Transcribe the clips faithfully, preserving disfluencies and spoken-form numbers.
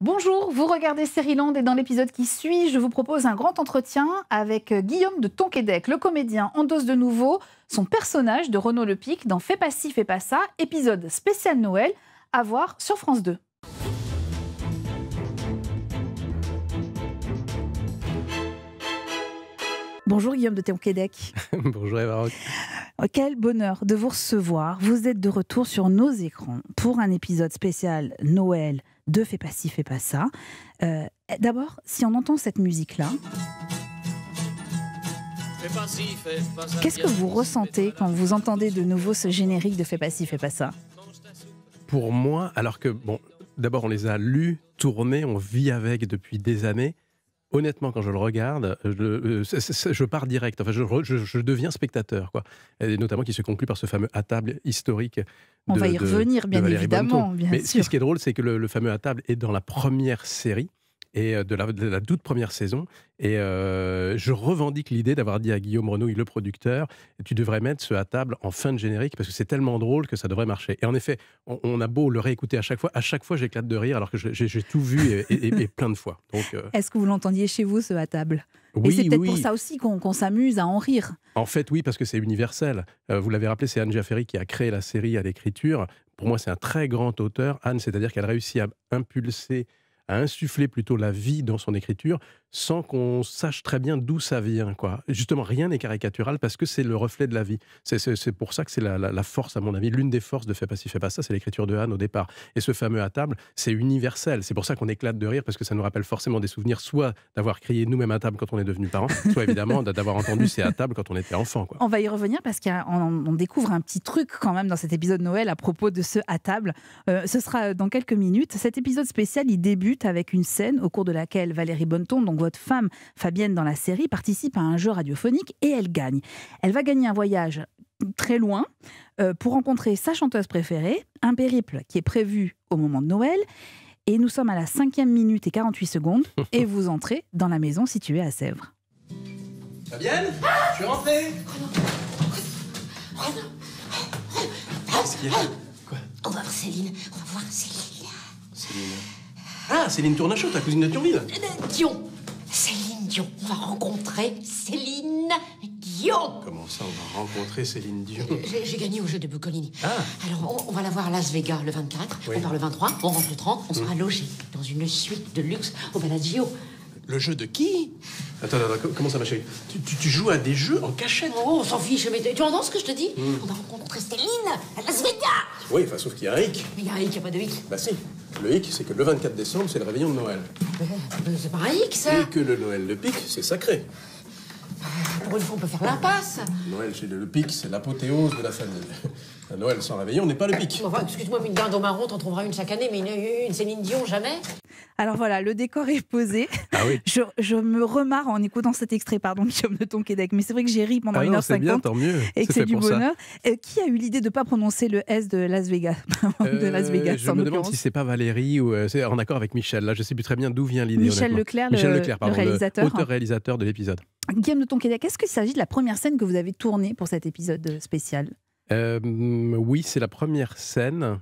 Bonjour, vous regardez Sérieland et dans l'épisode qui suit, je vous propose un grand entretien avec Guillaume de Tonquédec. Le comédien endosse de nouveau son personnage de Renaud Lepic dans Fais pas ci, fais pas ça, épisode spécial Noël à voir sur France deux. Bonjour Guillaume de Tonquédec. Bonjour Eva Roque. Quel bonheur de vous recevoir. Vous êtes de retour sur nos écrans pour un épisode spécial Noël de Fais pas ci, fais pas ça. Euh, D'abord, si on entend cette musique-là, qu'est-ce que vous ressentez quand vous entendez de nouveau ce générique de Fais pas ci, fais pas ça? Pour moi, alors que, bon, d'abord on les a lus, tournés, on vit avec depuis des années. Honnêtement, quand je le regarde, je, je, je pars direct. Enfin, je, je, je deviens spectateur, quoi. Et notamment qui se conclut par ce fameux à table historique. On de, va y de, revenir, bien évidemment. Bien Mais sûr. Ce qui est drôle, c'est que le, le fameux à table est dans la première série et de la, de la toute première saison. Et euh, je revendique l'idée d'avoir dit à Guillaume Renaud, le producteur, tu devrais mettre ce à table en fin de générique parce que c'est tellement drôle que ça devrait marcher. Et en effet, on, on a beau le réécouter à chaque fois, à chaque fois j'éclate de rire alors que j'ai tout vu et, et, et, et plein de fois. Euh... Est-ce que vous l'entendiez chez vous, ce à table ? Oui, et c'est peut-être oui. pour ça aussi qu'on qu'on s'amuse à en rire. En fait, oui, parce que c'est universel. Euh, vous l'avez rappelé, c'est Anne Giafferi qui a créé la série à l'écriture. Pour moi, c'est un très grand auteur. Anne, c'est-à-dire qu'elle réussit à impulser, à insuffler plutôt la vie dans son écriture sans qu'on sache très bien d'où ça vient, quoi. Justement, rien n'est caricatural parce que c'est le reflet de la vie. C'est pour ça que c'est la, la, la force, à mon avis, l'une des forces de Fais pas ci, fais pas ça, c'est l'écriture de Anne au départ. Et ce fameux à table, c'est universel. C'est pour ça qu'on éclate de rire parce que ça nous rappelle forcément des souvenirs, soit d'avoir crié nous-mêmes à table quand on est devenu parent, soit évidemment d'avoir entendu ces à table quand on était enfant, quoi. On va y revenir parce qu'on découvre un petit truc quand même dans cet épisode Noël à propos de ce à table. Euh, ce sera dans quelques minutes. Cet épisode spécial, il débute avec une scène au cours de laquelle Valérie Bonneton, donc votre femme, Fabienne, dans la série, participe à un jeu radiophonique et elle gagne. Elle va gagner un voyage très loin euh, pour rencontrer sa chanteuse préférée, un périple qui est prévu au moment de Noël. Et nous sommes à la cinquième minute et quarante-huit secondes et vous entrez dans la maison située à Sèvres. Fabienne, ah, tu es rentrée. Oh non. Oh non. Qu'est-ce qu'il y a? Quoi? On va voir Céline. On va voir Céline. Céline. Ah, Céline Tournachot, ta cousine de Thionville. Dion. Céline Dion. On va rencontrer Céline Dion. Comment ça, on va rencontrer Céline Dion? J'ai gagné au jeu de Bucolini. Ah. Alors, on, on va la voir à Las Vegas le vingt-quatre, oui. On part le vingt-trois, on rentre le trente, on sera mmh. logé dans une suite de luxe au Bellagio. Le jeu de qui? Attends, attends, comment ça, ma chérie? tu, tu, tu joues à des jeux en cachette? Oh, on s'en fiche, mais tu entends ce que je te dis? mmh. On va rencontrer Céline à Las Vegas. Oui, enfin, sauf qu'il y a un hic. Mais il y a un hic, il n'y a pas de hic. Bah si. Le hic, c'est que le vingt-quatre décembre, c'est le réveillon de Noël. C'est pas un hic, ça. Et que le Noël le pic, c'est sacré. Pour une fois, on peut faire l'impasse. Noël chez le pic, c'est l'apothéose de la famille. Un Noël sans réveillon n'est pas le pic. Enfin, excuse-moi, mais une dinde au marron, t'en trouveras une chaque année, mais une, une Céline Dion, jamais. Alors voilà, le décor est posé. Ah oui. je, je me remarre en écoutant cet extrait, pardon, Guillaume de Tonquédec, mais c'est vrai que j'ai ri pendant ah une heure cinquante. C'est bien, tant mieux. Et que c'est du bonheur. Euh, qui a eu l'idée de ne pas prononcer le S de Las Vegas? de Las Vegas euh, Je me demande si c'est pas Valérie ou euh, c'est en accord avec Michel. Là, je ne sais plus très bien d'où vient l'idée. Michel Leclerc, Michel Leclerc, pardon, le réalisateur, le auteur-réalisateur de l'épisode. Guillaume de Tonquédec, est-ce qu'il s'agit de la première scène que vous avez tournée pour cet épisode spécial? Euh, oui, c'est la première scène.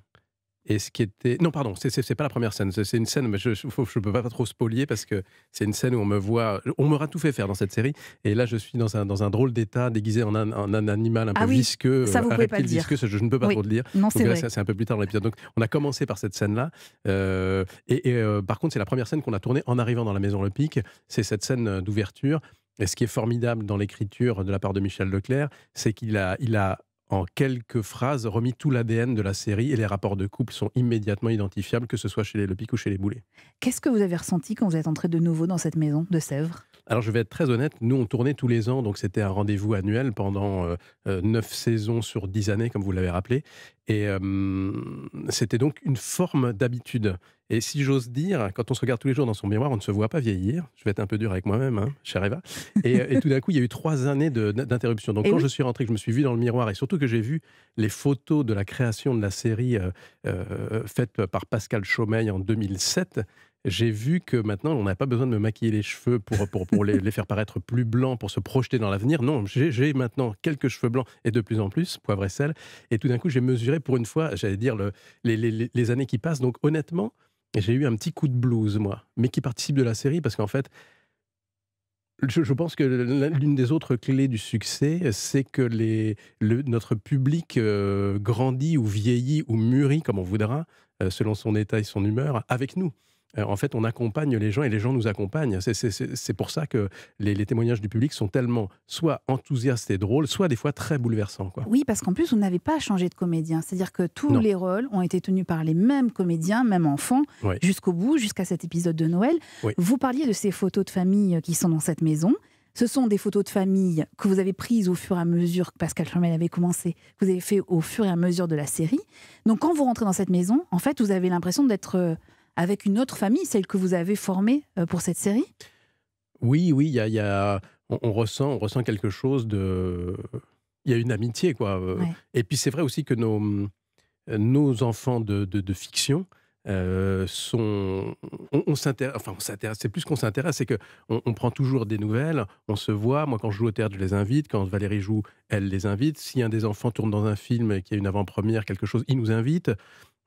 Et ce qui était... Non, pardon, c'est pas la première scène. C'est une scène, mais je ne peux pas trop spolier parce que c'est une scène où on me voit... On m'aura tout fait faire dans cette série. Et là, je suis dans un, dans un drôle d'état, déguisé en un, en un animal un peu ah oui, visqueux. Ça, vous pouvez pas le dire. Visqueux, je ne peux pas oui. trop le dire. Non, c'est vrai. C'est un peu plus tard dans l'épisode. Donc, on a commencé par cette scène-là. Euh, et et euh, par contre, c'est la première scène qu'on a tournée en arrivant dans la maison Lepic. C'est cette scène d'ouverture. Et ce qui est formidable dans l'écriture de la part de Michel Leclerc, c'est qu'il a... Il a en quelques phrases, remis tout l'A D N de la série et les rapports de couple sont immédiatement identifiables, que ce soit chez les Lepic ou chez les Boulets. Qu'est-ce que vous avez ressenti quand vous êtes entré de nouveau dans cette maison de Sèvres? Alors je vais être très honnête, nous on tournait tous les ans, donc c'était un rendez-vous annuel pendant euh, euh, neuf saisons sur dix années, comme vous l'avez rappelé, et euh, c'était donc une forme d'habitude. Et si j'ose dire, quand on se regarde tous les jours dans son miroir, on ne se voit pas vieillir. Je vais être un peu dur avec moi-même, hein, chère Eva. Et, et tout d'un coup, il y a eu trois années d'interruption. Donc et quand oui. je suis rentré, que je me suis vu dans le miroir, et surtout que j'ai vu les photos de la création de la série euh, euh, faite par Pascal Chaumeil en deux mille sept, j'ai vu que maintenant, on n'a pas besoin de me maquiller les cheveux pour, pour, pour les, les faire paraître plus blancs, pour se projeter dans l'avenir. Non, j'ai maintenant quelques cheveux blancs et de plus en plus, poivre et sel. Et tout d'un coup, j'ai mesuré pour une fois, j'allais dire, le, les, les, les années qui passent. Donc honnêtement, j'ai eu un petit coup de blues, moi, mais qui participe de la série, parce qu'en fait, je, je pense que l'une des autres clés du succès, c'est que les, le, notre public euh, grandit ou vieillit ou mûrit, comme on voudra, euh, selon son état et son humeur, avec nous. En fait, on accompagne les gens et les gens nous accompagnent. C'est pour ça que les, les témoignages du public sont tellement soit enthousiastes et drôles, soit des fois très bouleversants, quoi. Oui, parce qu'en plus, on n'avait pas changé de comédien. C'est-à-dire que tous non. les rôles ont été tenus par les mêmes comédiens, même enfants, oui. jusqu'au bout, jusqu'à cet épisode de Noël. Oui. Vous parliez de ces photos de famille qui sont dans cette maison. Ce sont des photos de famille que vous avez prises au fur et à mesure que Pascal Chaumeil avait commencé, que vous avez fait au fur et à mesure de la série. Donc, quand vous rentrez dans cette maison, en fait, vous avez l'impression d'être avec une autre famille, celle que vous avez formée pour cette série? Oui, oui, y a, y a, on, on, ressent, on ressent quelque chose de... Il y a une amitié, quoi. Ouais. Et puis c'est vrai aussi que nos, nos enfants de, de, de fiction euh, sont... On, on s'intéresse, enfin on s'intéresse, c'est plus qu'on s'intéresse, c'est qu'on on prend toujours des nouvelles, on se voit, moi quand je joue au théâtre, je les invite, quand Valérie joue, elle les invite. Si un des enfants tourne dans un film et qu'il y a une avant-première, quelque chose, il nous invite.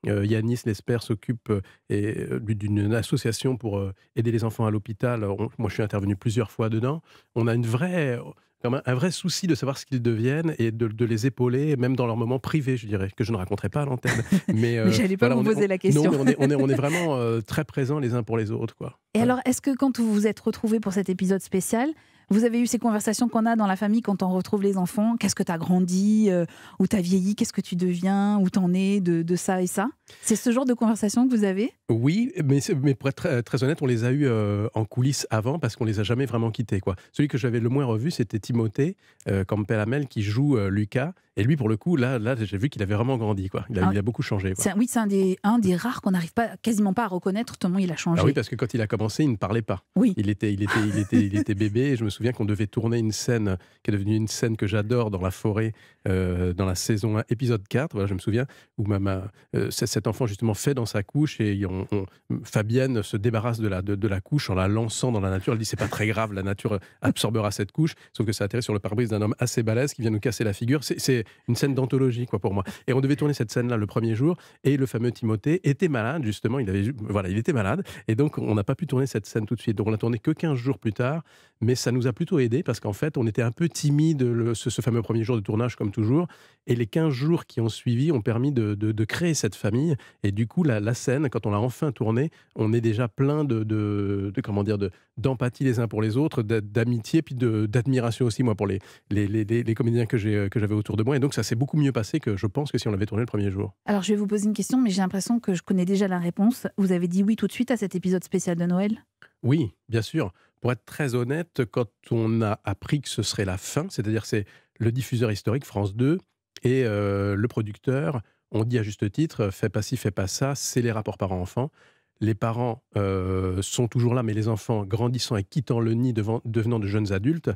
Euh, Yaniss Lespert s'occupe euh, d'une association pour euh, aider les enfants à l'hôpital. Moi, je suis intervenu plusieurs fois dedans. On a une vraie, quand même, un vrai souci de savoir ce qu'ils deviennent et de, de les épauler, même dans leurs moments privés, je dirais, que je ne raconterai pas à l'antenne. Mais, euh, mais j'allais pas voilà, vous poser on, la question. Non, mais on, est, on, est, on est vraiment euh, très présents les uns pour les autres, quoi. Et voilà. Alors, est-ce que quand vous vous êtes retrouvés pour cet épisode spécial, vous avez eu ces conversations qu'on a dans la famille quand on retrouve les enfants? Qu'est-ce que tu as grandi? euh, Où tu as vieilli? Qu'est-ce que tu deviens? Où t'en es de, de ça et ça? C'est ce genre de conversation que vous avez? Oui, mais, mais pour être très, très honnête, on les a eues euh, en coulisses avant parce qu'on les a jamais vraiment quittés, quoi. Celui que j'avais le moins revu, c'était Timothée euh, Campelamel qui joue euh, Lucas. Et lui, pour le coup, là, là j'ai vu qu'il avait vraiment grandi, quoi. Il a, ah, il a beaucoup changé, quoi. Oui, c'est un des, un des rares qu'on n'arrive pas, quasiment pas à reconnaître tellement il a changé. Ah oui, parce que quand il a commencé, il ne parlait pas. Oui. Il était, il était, il était, il était bébé. Et je me souviens qu'on devait tourner une scène qui est devenue une scène que j'adore dans la forêt, euh, dans la saison un, épisode quatre. Voilà, je me souviens où ma, ma, euh, cet enfant justement fait dans sa couche et on, on, Fabienne se débarrasse de la, de, de la couche en la lançant dans la nature. Elle dit c'est pas très grave, la nature absorbera cette couche. Sauf que ça atterrit sur le pare-brise d'un homme assez balèze qui vient nous casser la figure. C'est une scène d'anthologie, quoi, pour moi. Et on devait tourner cette scène-là le premier jour. Et le fameux Timothée était malade, justement. Il avait, voilà, il était malade. Et donc, on n'a pas pu tourner cette scène tout de suite. Donc, on l'a tournée que quinze jours plus tard. Mais ça nous a plutôt aidé parce qu'en fait, on était un peu timide le, ce, ce fameux premier jour de tournage, comme toujours. Et les quinze jours qui ont suivi ont permis de, de, de créer cette famille. Et du coup, la, la scène, quand on l'a enfin tournée, on est déjà plein de, de, de comment dire, de, d'empathie les uns pour les autres, d'amitié, puis d'admiration aussi, moi, pour les, les, les, les, les comédiens que j'avais autour de moi. Et donc, ça s'est beaucoup mieux passé que je pense que si on l'avait tourné le premier jour. Alors, je vais vous poser une question, mais j'ai l'impression que je connais déjà la réponse. Vous avez dit oui tout de suite à cet épisode spécial de Noël? Oui, bien sûr. Pour être très honnête, quand on a appris que ce serait la fin, c'est-à-dire c'est le diffuseur historique France deux et euh, le producteur, on dit à juste titre, fais pas ci, fais pas ça, c'est les rapports parents-enfants. Les parents euh, sont toujours là, mais les enfants grandissant et quittant le nid, devant, devenant de jeunes adultes,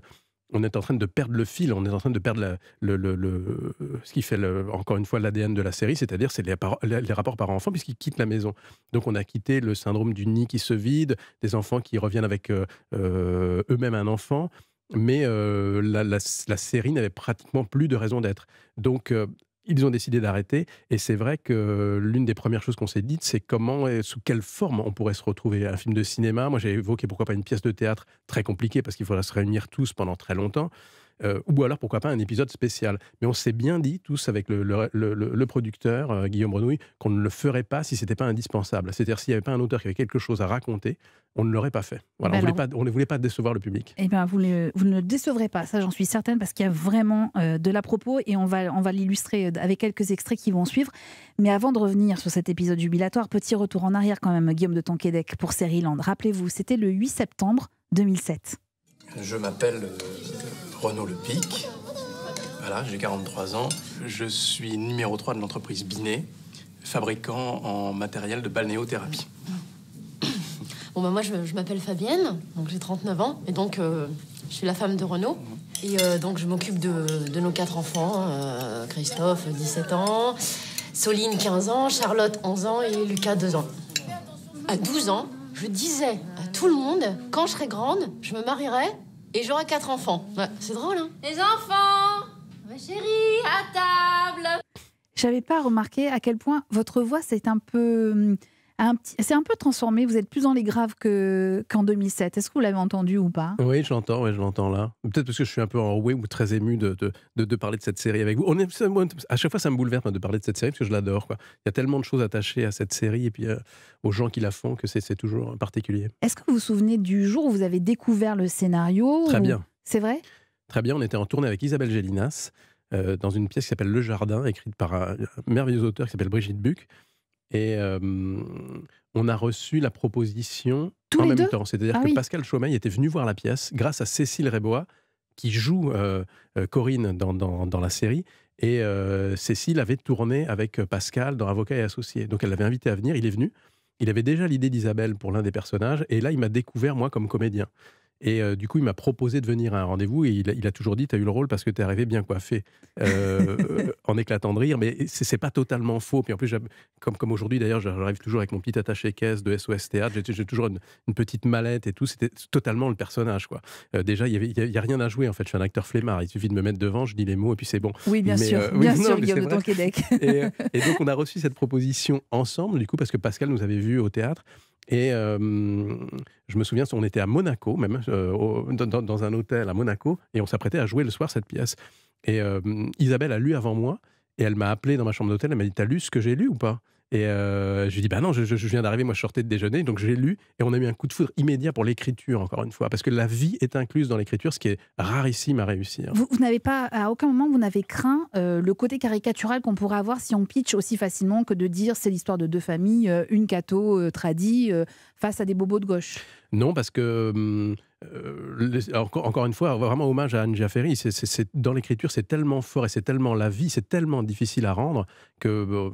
on est en train de perdre le fil, on est en train de perdre la, le, le, le, ce qui fait, le, encore une fois, l'A D N de la série, c'est-à-dire c'est les, les rapports parents-enfants puisqu'ils quittent la maison. Donc on a quitté le syndrome du nid qui se vide, des enfants qui reviennent avec euh, eux-mêmes un enfant, mais euh, la, la, la série n'avait pratiquement plus de raison d'être. Donc euh, ils ont décidé d'arrêter et c'est vrai que l'une des premières choses qu'on s'est dites, c'est comment et sous quelle forme on pourrait se retrouver. Un film de cinéma, moi j'ai évoqué pourquoi pas une pièce de théâtre très compliquée parce qu'il faudra se réunir tous pendant très longtemps, euh, ou alors pourquoi pas un épisode spécial. Mais on s'est bien dit tous avec le, le, le, le producteur, euh, Guillaume Renaud, qu'on ne le ferait pas si ce n'était pas indispensable. C'est-à-dire s'il n'y avait pas un auteur qui avait quelque chose à raconter, on ne l'aurait pas fait. Voilà, ben on, voulait pas, on ne voulait pas décevoir le public. Eh ben vous, le, vous ne le décevrez pas, ça j'en suis certaine, parce qu'il y a vraiment euh, de l'à-propos et on va, on va l'illustrer avec quelques extraits qui vont suivre. Mais avant de revenir sur cet épisode jubilatoire, petit retour en arrière quand même, Guillaume de Tonquédec pour Sérieland. Rappelez-vous, c'était le huit septembre deux mille sept. Je m'appelle euh, Renaud Lepic, voilà, j'ai quarante-trois ans. Je suis numéro trois de l'entreprise Binet, fabricant en matériel de balnéothérapie. Bon bah moi, je, je m'appelle Fabienne, donc j'ai trente-neuf ans, et donc euh, je suis la femme de Renaud. Et euh, donc je m'occupe de, de nos quatre enfants, euh, Christophe, dix-sept ans, Soline, quinze ans, Charlotte, onze ans, et Lucas, deux ans. À douze ans, je disais à tout le monde, quand je serai grande, je me marierai et j'aurai quatre enfants. Ouais, c'est drôle, hein? Les enfants, ma chérie, à table. J'avais pas remarqué à quel point votre voix, c'est un peu... un petit... C'est un peu transformé, vous êtes plus dans les graves que... qu'en deux mille sept. Est-ce que vous l'avez entendu ou pas? Oui, je l'entends, oui, je l'entends là. Peut-être parce que je suis un peu enroué ou très ému de, de, de, de parler de cette série avec vous. On est... À chaque fois, ça me bouleverse de parler de cette série parce que je l'adore, quoi. Il y a tellement de choses attachées à cette série et puis euh, aux gens qui la font que c'est, c'est toujours particulier. Est-ce que vous vous souvenez du jour où vous avez découvert le scénario? Très ou... bien. C'est vrai? Très bien, on était en tournée avec Isabelle Gélinas euh, dans une pièce qui s'appelle Le Jardin, écrite par un merveilleux auteur qui s'appelle Brigitte Buc. Et euh, on a reçu la proposition Tous en même deux? temps. C'est-à-dire ah que oui. Pascal Chaumeil était venu voir la pièce grâce à Cécile Rébois, qui joue euh, Corinne dans, dans, dans la série. Et euh, Cécile avait tourné avec Pascal dans Avocats et Associés. Donc elle l'avait invité à venir, il est venu. Il avait déjà l'idée d'Isabelle pour l'un des personnages. Et là, il m'a découvert, moi, comme comédien. Et euh, du coup, il m'a proposé de venir à un rendez-vous et il a, il a toujours dit « t'as eu le rôle parce que t'es arrivé bien coiffé euh, », en éclatant de rire, mais c'est, c'est pas totalement faux. Puis en plus, comme, comme aujourd'hui d'ailleurs, j'arrive toujours avec mon petit attaché-caisse de S O S Théâtre, j'ai, j'ai toujours une, une petite mallette et tout, c'était totalement le personnage, quoi. Euh, déjà, il n'y a, a rien à jouer en fait, je suis un acteur flemmard, il suffit de me mettre devant, je dis les mots et puis c'est bon. Oui, bien mais, sûr, euh, oui, bien non, sûr, Guillaume de Tonquédec. et, et donc on a reçu cette proposition ensemble, du coup, parce que Pascal nous avait vus au théâtre. Et euh, je me souviens, on était à Monaco, même euh, au, dans, dans un hôtel à Monaco, et on s'apprêtait à jouer le soir cette pièce. Et euh, Isabelle a lu avant moi, et elle m'a appelé dans ma chambre d'hôtel, elle m'a dit « t'as lu ce que j'ai lu ou pas ?» Et euh, je lui ai dit « bah non, je, je viens d'arriver, moi je sortais de déjeuner, donc j'ai lu, et on a eu un coup de foudre immédiat pour l'écriture, encore une fois, parce que la vie est incluse dans l'écriture, ce qui est rarissime à réussir. » Vous, vous n'avez pas, à aucun moment, vous n'avez craint euh, le côté caricatural qu'on pourrait avoir si on pitch aussi facilement que de dire « c'est l'histoire de deux familles, euh, une catho euh, tradie euh, face à des bobos de gauche ». Non, parce que... Hum, encore une fois, vraiment hommage à Anne Giafferi. C'est, c'est, c'est, dans l'écriture, c'est tellement fort et c'est tellement la vie, c'est tellement difficile à rendre que euh,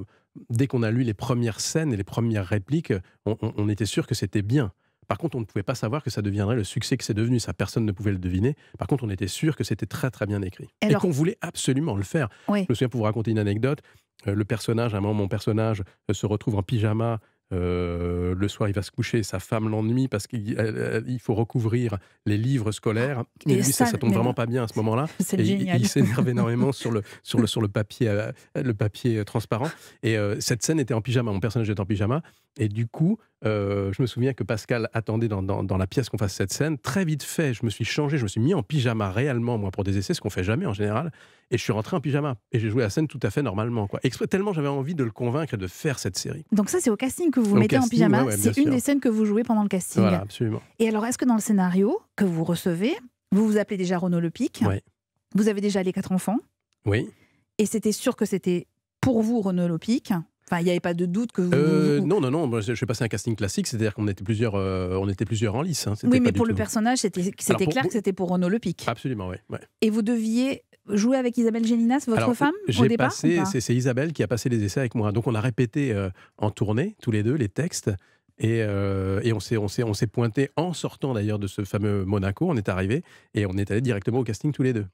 dès qu'on a lu les premières scènes et les premières répliques, on, on, on était sûr que c'était bien. Par contre, on ne pouvait pas savoir que ça deviendrait le succès que c'est devenu. Ça, personne ne pouvait le deviner. Par contre, on était sûr que c'était très très bien écrit. Alors... Et qu'on voulait absolument le faire. Oui. Je me souviens pour vous raconter une anecdote. Euh, le personnage, à un moment, mon personnage euh, se retrouve en pyjama. Euh, le soir, il va se coucher, sa femme l'ennuie parce qu'il euh, il faut recouvrir les livres scolaires. Et, et lui, ça, ça, ça tombe vraiment pas bien à ce moment-là. Et il, il s'énerve énormément sur le sur le sur le papier euh, le papier transparent. Et euh, cette scène était en pyjama. Mon personnage était en pyjama. Et du coup, euh, je me souviens que Pascal attendait dans, dans, dans la pièce qu'on fasse cette scène. Très vite fait, je me suis changé, je me suis mis en pyjama réellement, moi, pour des essais, ce qu'on fait jamais en général. Et je suis rentré en pyjama. Et j'ai joué la scène tout à fait normalement, quoi. Exprès, tellement j'avais envie de le convaincre et de faire cette série. Donc ça, c'est au casting que vous vous mettez casting, en pyjama. Ouais, ouais, c'est une sûr. des scènes que vous jouez pendant le casting. Voilà, absolument. Et alors, est-ce que dans le scénario que vous recevez, vous vous appelez déjà Renaud Lepic? Oui. Vous avez déjà les quatre enfants? Oui. Et c'était sûr que c'était pour vous, Renaud Lepic? Enfin, il n'y avait pas de doute que vous... Euh, vous... Non, non, non. Moi, je suis passé un casting classique, c'est-à-dire qu'on était plusieurs, euh, on était plusieurs en lice. Hein, oui, mais pour le tout... personnage, c'était, c'était clair vous... que c'était pour Renaud Lepic. Absolument, oui. Ouais. Et vous deviez jouer avec Isabelle Gélinas, votre Alors, femme, j'ai au départ passé, c'est, c'est Isabelle qui a passé les essais avec moi. Donc, on a répété euh, en tournée, tous les deux, les textes. Et, euh, et on s'est, on s'est, on s'est pointé en sortant d'ailleurs de ce fameux Monaco. On est arrivé et on est allé directement au casting tous les deux.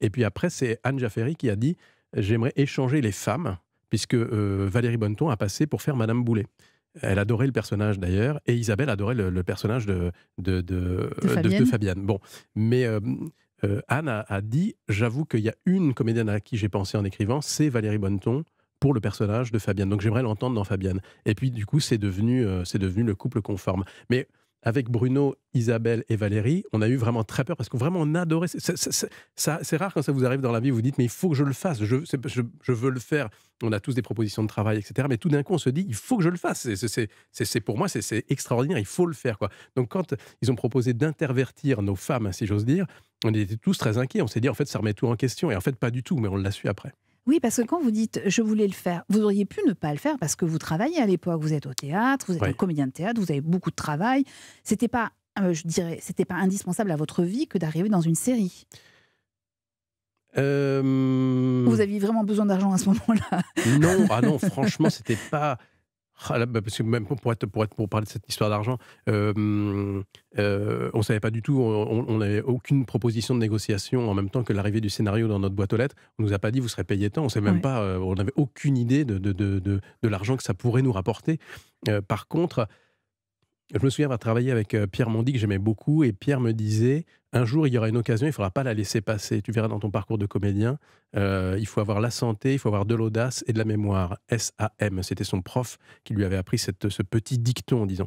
Et puis après, c'est Anne Giafferi qui a dit « j'aimerais échanger les femmes ». Puisque euh, Valérie Bonneton a passé pour faire Madame Boulet. Elle adorait le personnage d'ailleurs, et Isabelle adorait le, le personnage de, de, de, de, Fabienne. de, de Fabienne. Bon, mais euh, euh, Anne a, a dit, j'avoue qu'il y a une comédienne à qui j'ai pensé en écrivant, c'est Valérie Bonneton pour le personnage de Fabienne. Donc j'aimerais l'entendre dans Fabienne. Et puis du coup, c'est devenu, euh, c'est devenu le couple conforme. Mais avec Bruno, Isabelle et Valérie, on a eu vraiment très peur parce qu'on vraiment on adorait. C'est, c'est, c'est, ça, c'est rare quand ça vous arrive dans la vie, vous dites mais il faut que je le fasse, je, je, je veux le faire. On a tous des propositions de travail, et cetera. Mais tout d'un coup, on se dit il faut que je le fasse. C'est, c'est, c'est, c'est pour moi, c'est, c'est extraordinaire. Il faut le faire, quoi. Donc quand ils ont proposé d'intervertir nos femmes, si j'ose dire, on était tous très inquiets. On s'est dit en fait ça remet tout en question et en fait pas du tout, mais on l'a su après. Oui, parce que quand vous dites « je voulais le faire », vous auriez pu ne pas le faire parce que vous travaillez à l'époque, vous êtes au théâtre, vous êtes oui. un comédien de théâtre, vous avez beaucoup de travail. C'était pas, euh, je dirais, c'était pas indispensable à votre vie que d'arriver dans une série. Euh... Vous aviez vraiment besoin d'argent à ce moment-là. Non, ah non, franchement, c'était pas... Parce que même pour, être, pour, être, pour parler de cette histoire d'argent, euh, euh, on ne savait pas du tout, on n'avait aucune proposition de négociation en même temps que l'arrivée du scénario dans notre boîte aux lettres. On ne nous a pas dit vous serez payé tant, on savait même ouais. pas, euh, on n'avait aucune idée de, de, de, de, de l'argent que ça pourrait nous rapporter. Euh, par contre, Je me souviens avoir travaillé avec Pierre Mondy, que j'aimais beaucoup, et Pierre me disait, un jour, il y aura une occasion, il ne faudra pas la laisser passer. Tu verras dans ton parcours de comédien, euh, il faut avoir la santé, il faut avoir de l'audace et de la mémoire. S A M, c'était son prof qui lui avait appris cette, ce petit dicton, disons.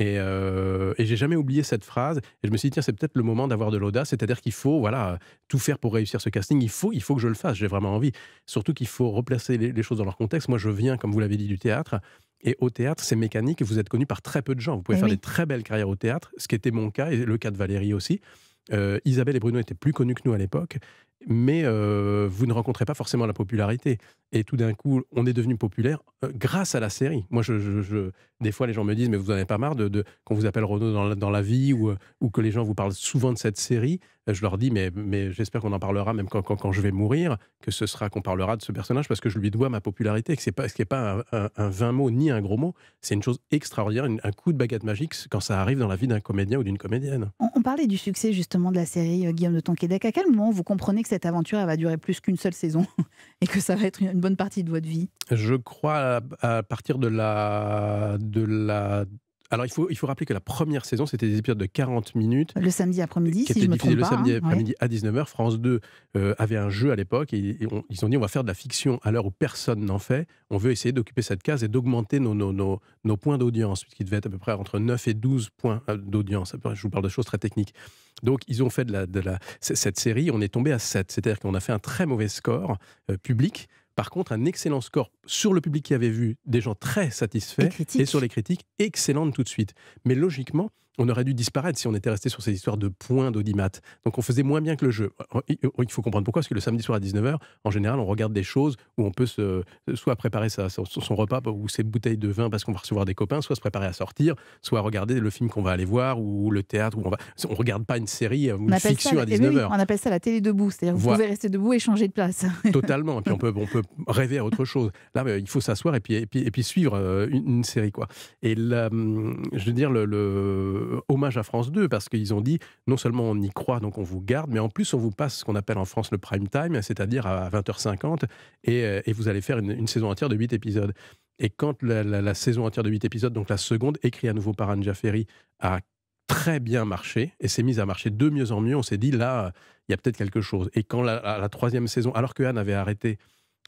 Et, euh, et j'ai jamais oublié cette phrase. Et je me suis dit, tiens, c'est peut-être le moment d'avoir de l'audace. C'est-à-dire qu'il faut, voilà, tout faire pour réussir ce casting. Il faut, il faut que je le fasse, j'ai vraiment envie. Surtout qu'il faut replacer les, les choses dans leur contexte. Moi, je viens, comme vous l'avez dit, du théâtre. Et au théâtre, c'est mécanique. Vous êtes connu par très peu de gens. Vous pouvez eh faire oui. des très belles carrières au théâtre, ce qui était mon cas, et le cas de Valérie aussi. Euh, Isabelle et Bruno étaient plus connus que nous à l'époque, mais euh, vous ne rencontrez pas forcément la popularité. Et tout d'un coup, on est devenu populaire euh, grâce à la série. Moi, je, je, je, des fois, les gens me disent, mais vous n'en avez pas marre de, de, qu'on vous appelle Renaud dans la, dans la vie, ou, ou que les gens vous parlent souvent de cette série. Je leur dis, mais, mais j'espère qu'on en parlera même quand, quand, quand je vais mourir, que ce sera qu'on parlera de ce personnage, parce que je lui dois ma popularité, que c'est pas, ce qui n'est pas un, un, un vain mot ni un gros mot. C'est une chose extraordinaire, une, un coup de baguette magique quand ça arrive dans la vie d'un comédien ou d'une comédienne. On, on parlait du succès, justement, de la série euh, Guillaume de Tonquédec. À quel moment vous comprenez que cette aventure, elle va durer plus qu'une seule saison et que ça va être une, une bonne partie de votre vie? Je crois à, à partir de la... De la... Alors, il faut, il faut rappeler que la première saison, c'était des épisodes de quarante minutes. Le samedi après-midi, si je ne me trompe pas. Le samedi après-midi à dix-neuf heures. France deux euh, avait un jeu à l'époque et, et on, ils ont dit on va faire de la fiction à l'heure où personne n'en fait. On veut essayer d'occuper cette case et d'augmenter nos, nos, nos, nos points d'audience, puisqu'il devait être à peu près entre neuf et douze points d'audience. Je vous parle de choses très techniques. Donc, ils ont fait de la, de la, cette série, on est tombé à sept. C'est-à-dire qu'on a fait un très mauvais score euh, public. Par contre, un excellent score sur le public qui avait vu, des gens très satisfaits, et sur les critiques, excellentes tout de suite. Mais logiquement, on aurait dû disparaître si on était resté sur ces histoires de points d'audimat. Donc on faisait moins bien que le jeu. Il faut comprendre pourquoi, parce que le samedi soir à dix-neuf heures, en général, on regarde des choses où on peut se, soit préparer sa, son, son repas ou ses bouteilles de vin parce qu'on va recevoir des copains, soit se préparer à sortir, soit regarder le film qu'on va aller voir, ou le théâtre, où on va... On ne regarde pas une série, une fiction ça, à dix-neuf heures. Oui, on appelle ça la télé debout, c'est-à-dire que vous voilà. pouvez rester debout et changer de place. Totalement, et puis on peut... On peut rêver à autre chose. Là, il faut s'asseoir et puis, et, puis, et puis suivre une série, quoi. Et là, je veux dire, le, le hommage à France deux, parce qu'ils ont dit, non seulement on y croit, donc on vous garde, mais en plus, on vous passe ce qu'on appelle en France le prime time, c'est-à-dire à vingt heures cinquante, et, et vous allez faire une, une saison entière de huit épisodes. Et quand la, la, la saison entière de huit épisodes, donc la seconde, écrite à nouveau par Anne Giafferi, a très bien marché, et s'est mise à marcher de mieux en mieux, on s'est dit, là, il y a peut-être quelque chose. Et quand la, la, la troisième saison, alors que Anne avait arrêté,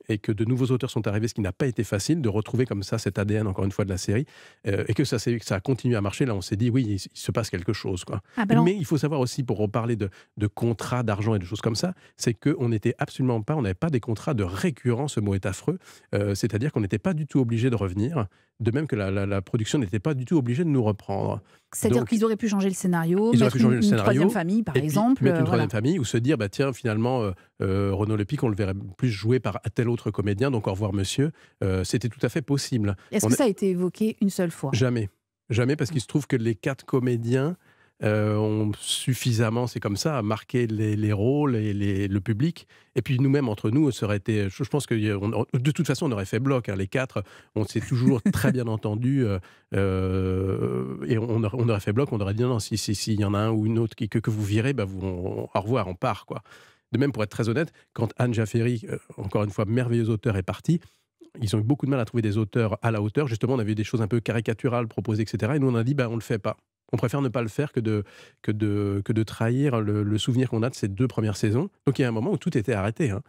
et que de nouveaux auteurs sont arrivés, ce qui n'a pas été facile de retrouver comme ça cet A D N, encore une fois, de la série, euh, et que ça, ça a continué à marcher, là on s'est dit, oui, il, il se passe quelque chose, quoi. Ah ben Mais on... il faut savoir aussi, pour reparler de, de contrats d'argent et de choses comme ça, c'est qu'on n'était absolument pas, on n'avait pas des contrats de récurrence, ce mot est affreux, euh, c'est-à-dire qu'on n'était pas du tout obligé de revenir, de même que la, la, la production n'était pas du tout obligée de nous reprendre. C'est-à-dire qu'ils auraient pu changer le scénario, mettre une, une troisième famille, par exemple. Mettre une troisième voilà. famille, ou se dire, bah, tiens, finalement, euh, euh, Renaud Lepic, on le verrait plus joué par tel autre comédien, donc au revoir monsieur. Euh, C'était tout à fait possible. Est-ce que a... ça a été évoqué une seule fois? Jamais. Jamais, parce qu'il se trouve que les quatre comédiens euh, ont suffisamment, c'est comme ça, à marquer les, les rôles et les, le public. Et puis nous-mêmes, entre nous, ça aurait été, je pense que on, de toute façon, on aurait fait bloc. Hein, les quatre, on s'est toujours très bien entendus. Euh, et on, on aurait fait bloc, on aurait dit non, si, si, si, y en a un ou une autre qui, que, que vous virez, bah vous, on, au revoir, on part, quoi. De même, pour être très honnête, quand Anne Giafferi, encore une fois, merveilleux auteur, est partie, ils ont eu beaucoup de mal à trouver des auteurs à la hauteur. Justement, on avait eu des choses un peu caricaturales proposées, et cetera. Et nous, on a dit, bah, on ne le fait pas. On préfère ne pas le faire que de, que de, que de trahir le, le souvenir qu'on a de ces deux premières saisons. Donc, il y a un moment où tout était arrêté, hein.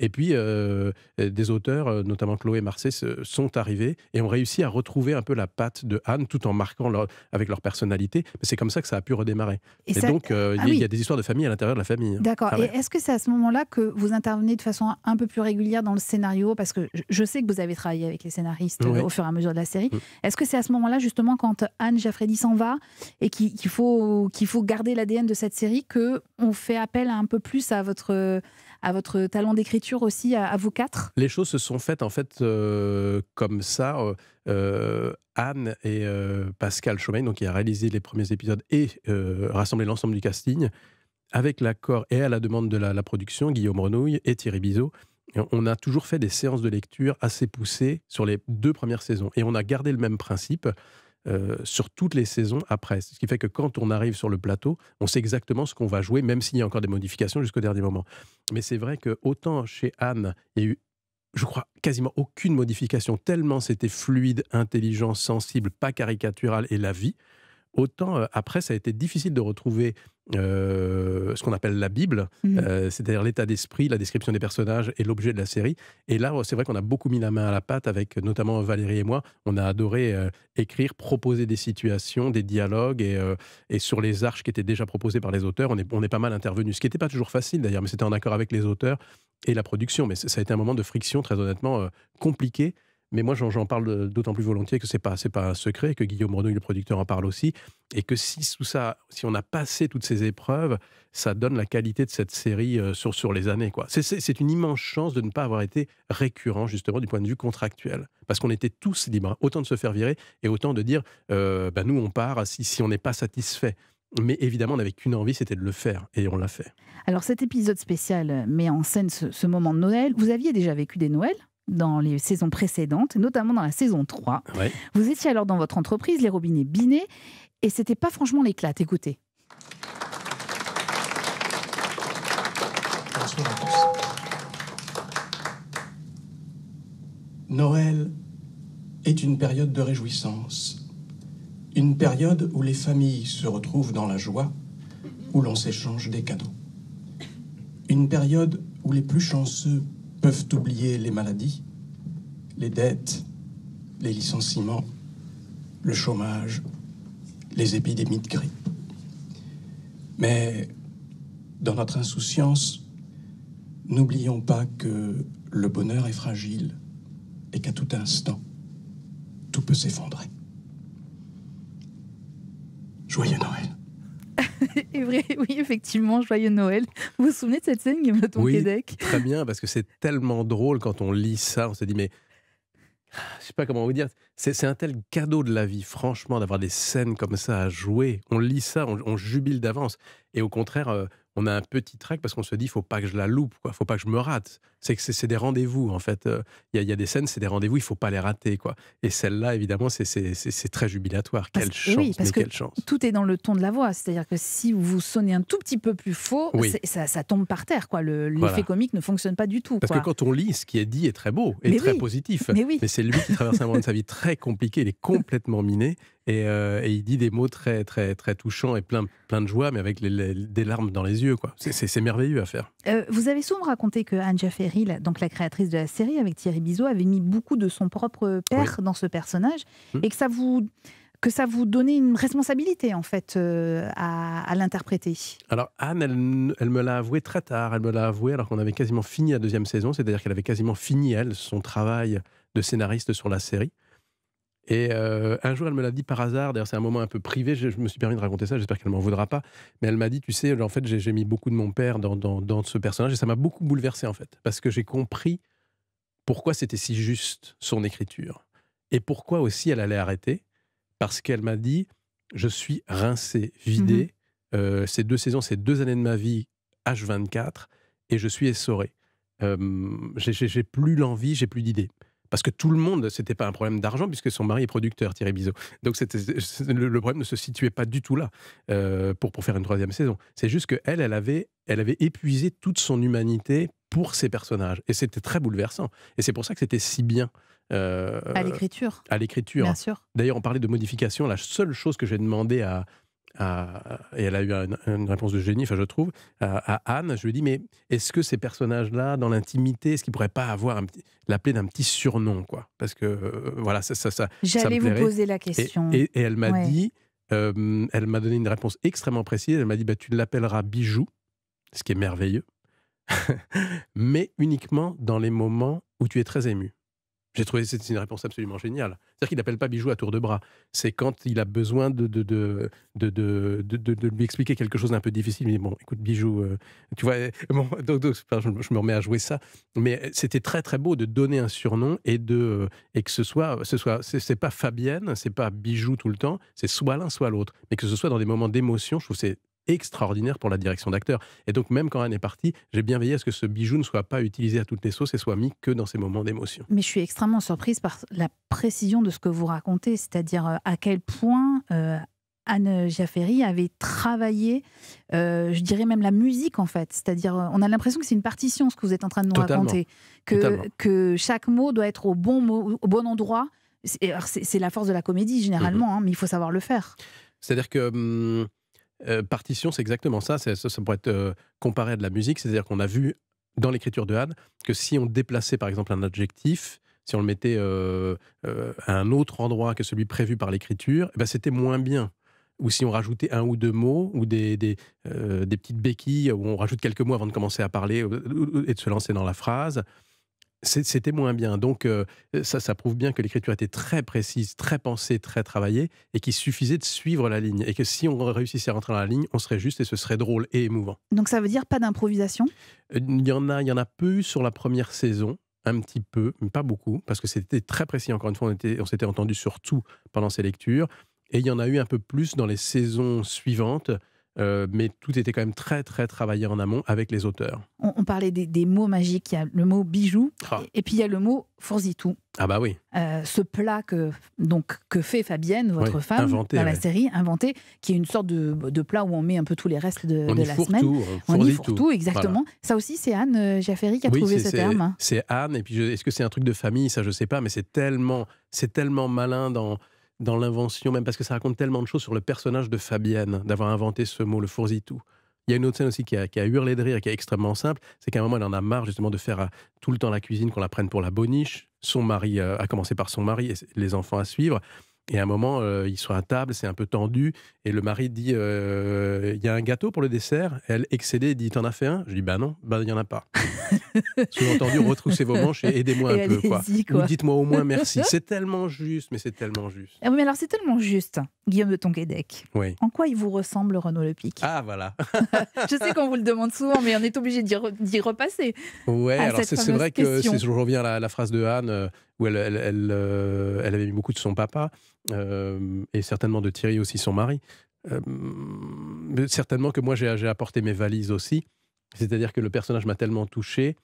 Et puis, euh, des auteurs, notamment Chloé et Marcel, sont arrivés et ont réussi à retrouver un peu la patte de Anne, tout en marquant leur, avec leur personnalité. C'est comme ça que ça a pu redémarrer. Et, et ça... donc, euh, ah, il oui. y a des histoires de famille à l'intérieur de la famille. D'accord. Ah, ouais. Et est-ce que c'est à ce moment-là que vous intervenez de façon un peu plus régulière dans le scénario? Parce que je sais que vous avez travaillé avec les scénaristes oui. au fur et à mesure de la série. Oui. Est-ce que c'est à ce moment-là, justement, quand Anne Giafferi s'en va et qu'il qu'il faut, qu'il faut garder l'A D N de cette série, qu'on fait appel un peu plus à votre... à votre talent d'écriture aussi, à, à vous quatre? Les choses se sont faites en fait euh, comme ça. Euh, euh, Anne et euh, Pascal Chaumeil, donc qui a réalisé les premiers épisodes et euh, rassemblé l'ensemble du casting, avec l'accord et à la demande de la, la production, Guillaume Renaud et Thierry Bizeau, on a toujours fait des séances de lecture assez poussées sur les deux premières saisons. Et on a gardé le même principe Euh, sur toutes les saisons après. Ce qui fait que quand on arrive sur le plateau, on sait exactement ce qu'on va jouer, même s'il y a encore des modifications jusqu'au dernier moment. Mais c'est vrai que autant chez Anne, il y a eu, je crois, quasiment aucune modification, tellement c'était fluide, intelligent, sensible, pas caricatural, et la vie. autant euh, après ça a été difficile de retrouver euh, ce qu'on appelle la Bible, mmh. euh, c'est-à-dire l'état d'esprit, la description des personnages et l'objet de la série. Et là, c'est vrai qu'on a beaucoup mis la main à la pâte avec notamment Valérie et moi. On a adoré euh, écrire, proposer des situations, des dialogues et, euh, et sur les arches qui étaient déjà proposées par les auteurs, on est, on est pas mal intervenu. Ce qui n'était pas toujours facile d'ailleurs, mais c'était en accord avec les auteurs et la production. Mais ça a été un moment de friction très honnêtement euh, compliqué. Mais moi, j'en parle d'autant plus volontiers que ce n'est pas, pas un secret, que Guillaume Renaud, le producteur, en parle aussi. Et que si, sous ça, si on a passé toutes ces épreuves, ça donne la qualité de cette série sur, sur les années. C'est une immense chance de ne pas avoir été récurrent, justement, du point de vue contractuel. Parce qu'on était tous libres, autant de se faire virer et autant de dire euh, ben nous, on part si, si on n'est pas satisfait. Mais évidemment, on n'avait qu'une envie, c'était de le faire. Et on l'a fait. Alors, cet épisode spécial met en scène ce, ce moment de Noël. Vous aviez déjà vécu des Noëls dans les saisons précédentes, notamment dans la saison trois. Ouais. Vous étiez alors dans votre entreprise, les robinets binés, et c'était pas franchement l'éclate. Écoutez. Bonsoir à tous. Noël est une période de réjouissance. Une période où les familles se retrouvent dans la joie, où l'on s'échange des cadeaux. Une période où les plus chanceux peuvent oublier les maladies, les dettes, les licenciements, le chômage, les épidémies de grippe. Mais dans notre insouciance, n'oublions pas que le bonheur est fragile et qu'à tout instant, tout peut s'effondrer. Joyeux Noël. Vrai, oui, effectivement, joyeux Noël. Vous vous souvenez de cette scène, Guillaume de Tonquédec ? Oui, très bien, parce que c'est tellement drôle quand on lit ça, on se dit, mais je sais pas comment vous dire, c'est un tel cadeau de la vie, franchement, d'avoir des scènes comme ça à jouer. On lit ça, on, on jubile d'avance. Et au contraire, euh, on a un petit trac parce qu'on se dit, il faut pas que je la loupe, quoi. Faut pas que je me rate. C'est que c'est des rendez-vous, en fait. Il euh, y, y a des scènes, c'est des rendez-vous, il faut pas les rater, quoi. Et celle-là, évidemment, c'est très jubilatoire. Parce, quelle chance, oui, parce que quelle chance. Tout est dans le ton de la voix. C'est-à-dire que si vous sonnez un tout petit peu plus faux, oui, ça, ça tombe par terre, quoi. L'effet le, voilà. comique ne fonctionne pas du tout. Parce quoi. que quand on lit, ce qui est dit est très beau et mais très oui. positif. Mais, oui. mais c'est lui qui traverse un moment de sa vie très compliqué, il est complètement miné. Et, euh, et il dit des mots très, très, très touchants et plein, plein de joie, mais avec les, les, des larmes dans les yeux. C'est merveilleux à faire. Euh, vous avez souvent raconté que Anne Giafferi, la, donc la créatrice de la série, avec Thierry Bizeau, avait mis beaucoup de son propre père oui. dans ce personnage, mmh. et que ça vous... que ça vous donnait une responsabilité, en fait, euh, à, à l'interpréter. Alors, Anne, elle, elle me l'a avoué très tard. Elle me l'a avoué alors qu'on avait quasiment fini la deuxième saison, c'est-à-dire qu'elle avait quasiment fini, elle, son travail de scénariste sur la série. Et euh, un jour, elle me l'a dit par hasard. D'ailleurs, c'est un moment un peu privé. Je, je me suis permis de raconter ça. J'espère qu'elle ne m'en voudra pas. Mais elle m'a dit, tu sais, en fait, j'ai mis beaucoup de mon père dans, dans, dans ce personnage. Et ça m'a beaucoup bouleversé, en fait. Parce que j'ai compris pourquoi c'était si juste, son écriture. Et pourquoi aussi elle allait arrêter. Parce qu'elle m'a dit, je suis rincée, vidée, mmh. euh, ces deux saisons, ces deux années de ma vie, H vingt-quatre, et je suis essorée. Euh, j'ai plus l'envie, j'ai plus d'idées. Parce que tout le monde, c'était pas un problème d'argent, puisque son mari est producteur, Thierry Bizeau. Donc le, le problème ne se situait pas du tout là, euh, pour, pour faire une troisième saison. C'est juste qu'elle, elle avait, elle avait épuisé toute son humanité pour ses personnages. Et c'était très bouleversant. Et c'est pour ça que c'était si bien. Euh, à l'écriture. À l'écriture. Bien sûr. D'ailleurs, on parlait de modification. La seule chose que j'ai demandé à, à... Et elle a eu une, une réponse de génie, enfin, je trouve, à, à Anne. Je lui ai dit, mais est-ce que ces personnages-là, dans l'intimité, est-ce qu'ils ne pourraient pas avoir l'appeler d'un petit surnom, quoi? Parce que, euh, voilà, ça, ça, ça J'allais vous poser la question. Et, et, et elle m'a ouais. dit, euh, elle m'a donné une réponse extrêmement précise. Elle m'a dit, bah, tu l'appelleras Bijou, ce qui est merveilleux, mais uniquement dans les moments où tu es très ému. J'ai trouvé que c'est une réponse absolument géniale. C'est-à-dire qu'il n'appelle pas Bijou à tour de bras. C'est quand il a besoin de, de, de, de, de, de, de lui expliquer quelque chose d'un peu difficile. Il dit, bon, écoute, Bijou, euh, tu vois, bon, donc, donc, je, je me remets à jouer ça. Mais c'était très, très beau de donner un surnom et, de, et que ce soit... Ce soit c'est pas Fabienne, c'est pas Bijou tout le temps, c'est soit l'un, soit l'autre. Mais que ce soit dans des moments d'émotion, je trouve que c'est extraordinaire pour la direction d'acteur. Et donc, même quand Anne est partie, j'ai bien veillé à ce que ce bijou ne soit pas utilisé à toutes les sauces et soit mis que dans ces moments d'émotion. Mais je suis extrêmement surprise par la précision de ce que vous racontez, c'est-à-dire à quel point euh, Anne Giafferi avait travaillé, euh, je dirais même la musique, en fait. C'est-à-dire, on a l'impression que c'est une partition, ce que vous êtes en train de nous Totalement. raconter. Que, que chaque mot doit être au bon, mot, au bon endroit. C'est la force de la comédie, généralement, mmh. hein, mais il faut savoir le faire. C'est-à-dire que hum, euh, partition, c'est exactement ça. Ça, ça pourrait être euh, comparé à de la musique. C'est-à-dire qu'on a vu dans l'écriture de Anne que si on déplaçait par exemple un adjectif, si on le mettait euh, euh, à un autre endroit que celui prévu par l'écriture, eh ben, c'était moins bien. Ou si on rajoutait un ou deux mots, ou des, des, euh, des petites béquilles, où on rajoute quelques mots avant de commencer à parler et de se lancer dans la phrase, c'était moins bien. Donc euh, ça, ça prouve bien que l'écriture était très précise, très pensée, très travaillée, et qu'il suffisait de suivre la ligne. Et que si on réussissait à rentrer dans la ligne, on serait juste et ce serait drôle et émouvant. Donc ça veut dire pas d'improvisation ? Il y en a, il y en a peu sur la première saison. Un petit peu, mais pas beaucoup, parce que c'était très précis. Encore une fois, on était, on s'était entendu sur tout pendant ces lectures. Et il y en a eu un peu plus dans les saisons suivantes, euh, mais tout était quand même très, très travaillé en amont avec les auteurs. On, on parlait des, des mots magiques. Il y a le mot bijou, ah. et, et puis il y a le mot fourzitou. Ah bah oui. Euh, ce plat que, donc, que fait Fabienne, votre oui, femme, inventé, dans ouais. la série, inventé, qui est une sorte de, de plat où on met un peu tous les restes de, on de la semaine. Tout, on on y fourre tout. tout, exactement. Voilà. Ça aussi, c'est Anne Giafferi qui a oui, trouvé ce terme. C'est Anne, et puis est-ce que c'est un truc de famille? Ça, je sais pas, mais c'est tellement, c'est tellement malin dans... dans l'invention, même parce que ça raconte tellement de choses sur le personnage de Fabienne, d'avoir inventé ce mot, le fourzitou. Il y a une autre scène aussi qui a, qui a hurlé de rire et qui est extrêmement simple, c'est qu'à un moment, elle en a marre justement de faire à, tout le temps la cuisine, qu'on la prenne pour la boniche, son mari, euh, à commencer par son mari, et les enfants à suivre, et à un moment, euh, ils sont à table, c'est un peu tendu, et le mari dit, euh, il y a un gâteau pour le dessert, et elle, excédée, dit, t'en as fait un? Je dis, bah non, bah il n'y en a pas. Sous-entendu, retroussez vos manches et aidez-moi un peu. Quoi. Quoi. Ou dites-moi au moins merci. C'est tellement juste, mais c'est tellement juste. Ah oui, mais alors c'est tellement juste, Guillaume de Tonquédec. Oui. En quoi il vous ressemble, Renaud Lepic? Ah voilà. Je sais qu'on vous le demande souvent, mais on est obligé d'y re repasser. Oui, alors c'est vrai que si je reviens à la, la phrase de Anne, euh, où elle, elle, elle, euh, elle avait mis beaucoup de son papa, euh, et certainement de Thierry aussi, son mari. Euh, certainement que moi, j'ai apporté mes valises aussi. C'est-à-dire que le personnage m'a tellement touché,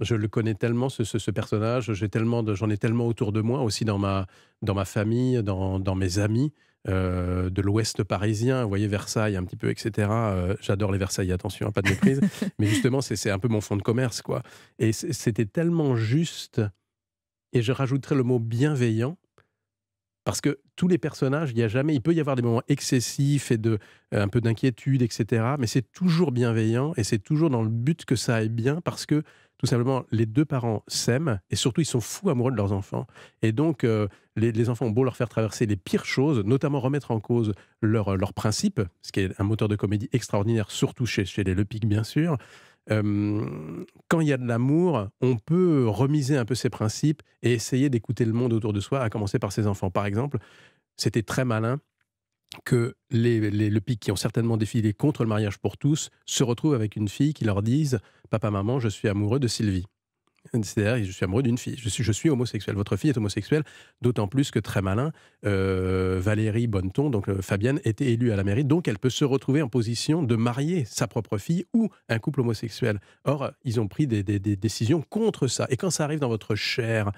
je le connais tellement, ce, ce, ce personnage, j'ai tellement de, j'en ai tellement autour de moi, aussi dans ma, dans ma famille, dans, dans mes amis, euh, de l'ouest parisien, vous voyez, Versailles un petit peu, et cetera. Euh, j'adore les Versailles, attention, hein, pas de méprise, mais justement, c'est un peu mon fond de commerce, quoi. Et c'était tellement juste, et je rajouterais le mot bienveillant, parce que tous les personnages, il y a jamais, il peut y avoir des moments excessifs et de, euh, un peu d'inquiétude, et cetera. Mais c'est toujours bienveillant et c'est toujours dans le but que ça aille bien parce que, tout simplement, les deux parents s'aiment et surtout, ils sont fous amoureux de leurs enfants. Et donc, euh, les, les enfants ont beau leur faire traverser les pires choses, notamment remettre en cause leurs leur principes, ce qui est un moteur de comédie extraordinaire, surtout chez, chez les Lepic, bien sûr. Euh, quand il y a de l'amour, on peut remiser un peu ses principes et essayer d'écouter le monde autour de soi, à commencer par ses enfants. Par exemple, c'était très malin que les, les Lepic qui ont certainement défilé contre le mariage pour tous se retrouvent avec une fille qui leur dise « Papa, maman, je suis amoureux de Sylvie ». C'est-à-dire, je suis amoureux d'une fille, je suis, je suis homosexuel. Votre fille est homosexuelle, d'autant plus que très malin, euh, Valérie Bonneton, donc euh, Fabienne, était élue à la mairie, donc elle peut se retrouver en position de marier sa propre fille ou un couple homosexuel. Or, ils ont pris des, des, des décisions contre ça. Et quand ça arrive dans votre chair,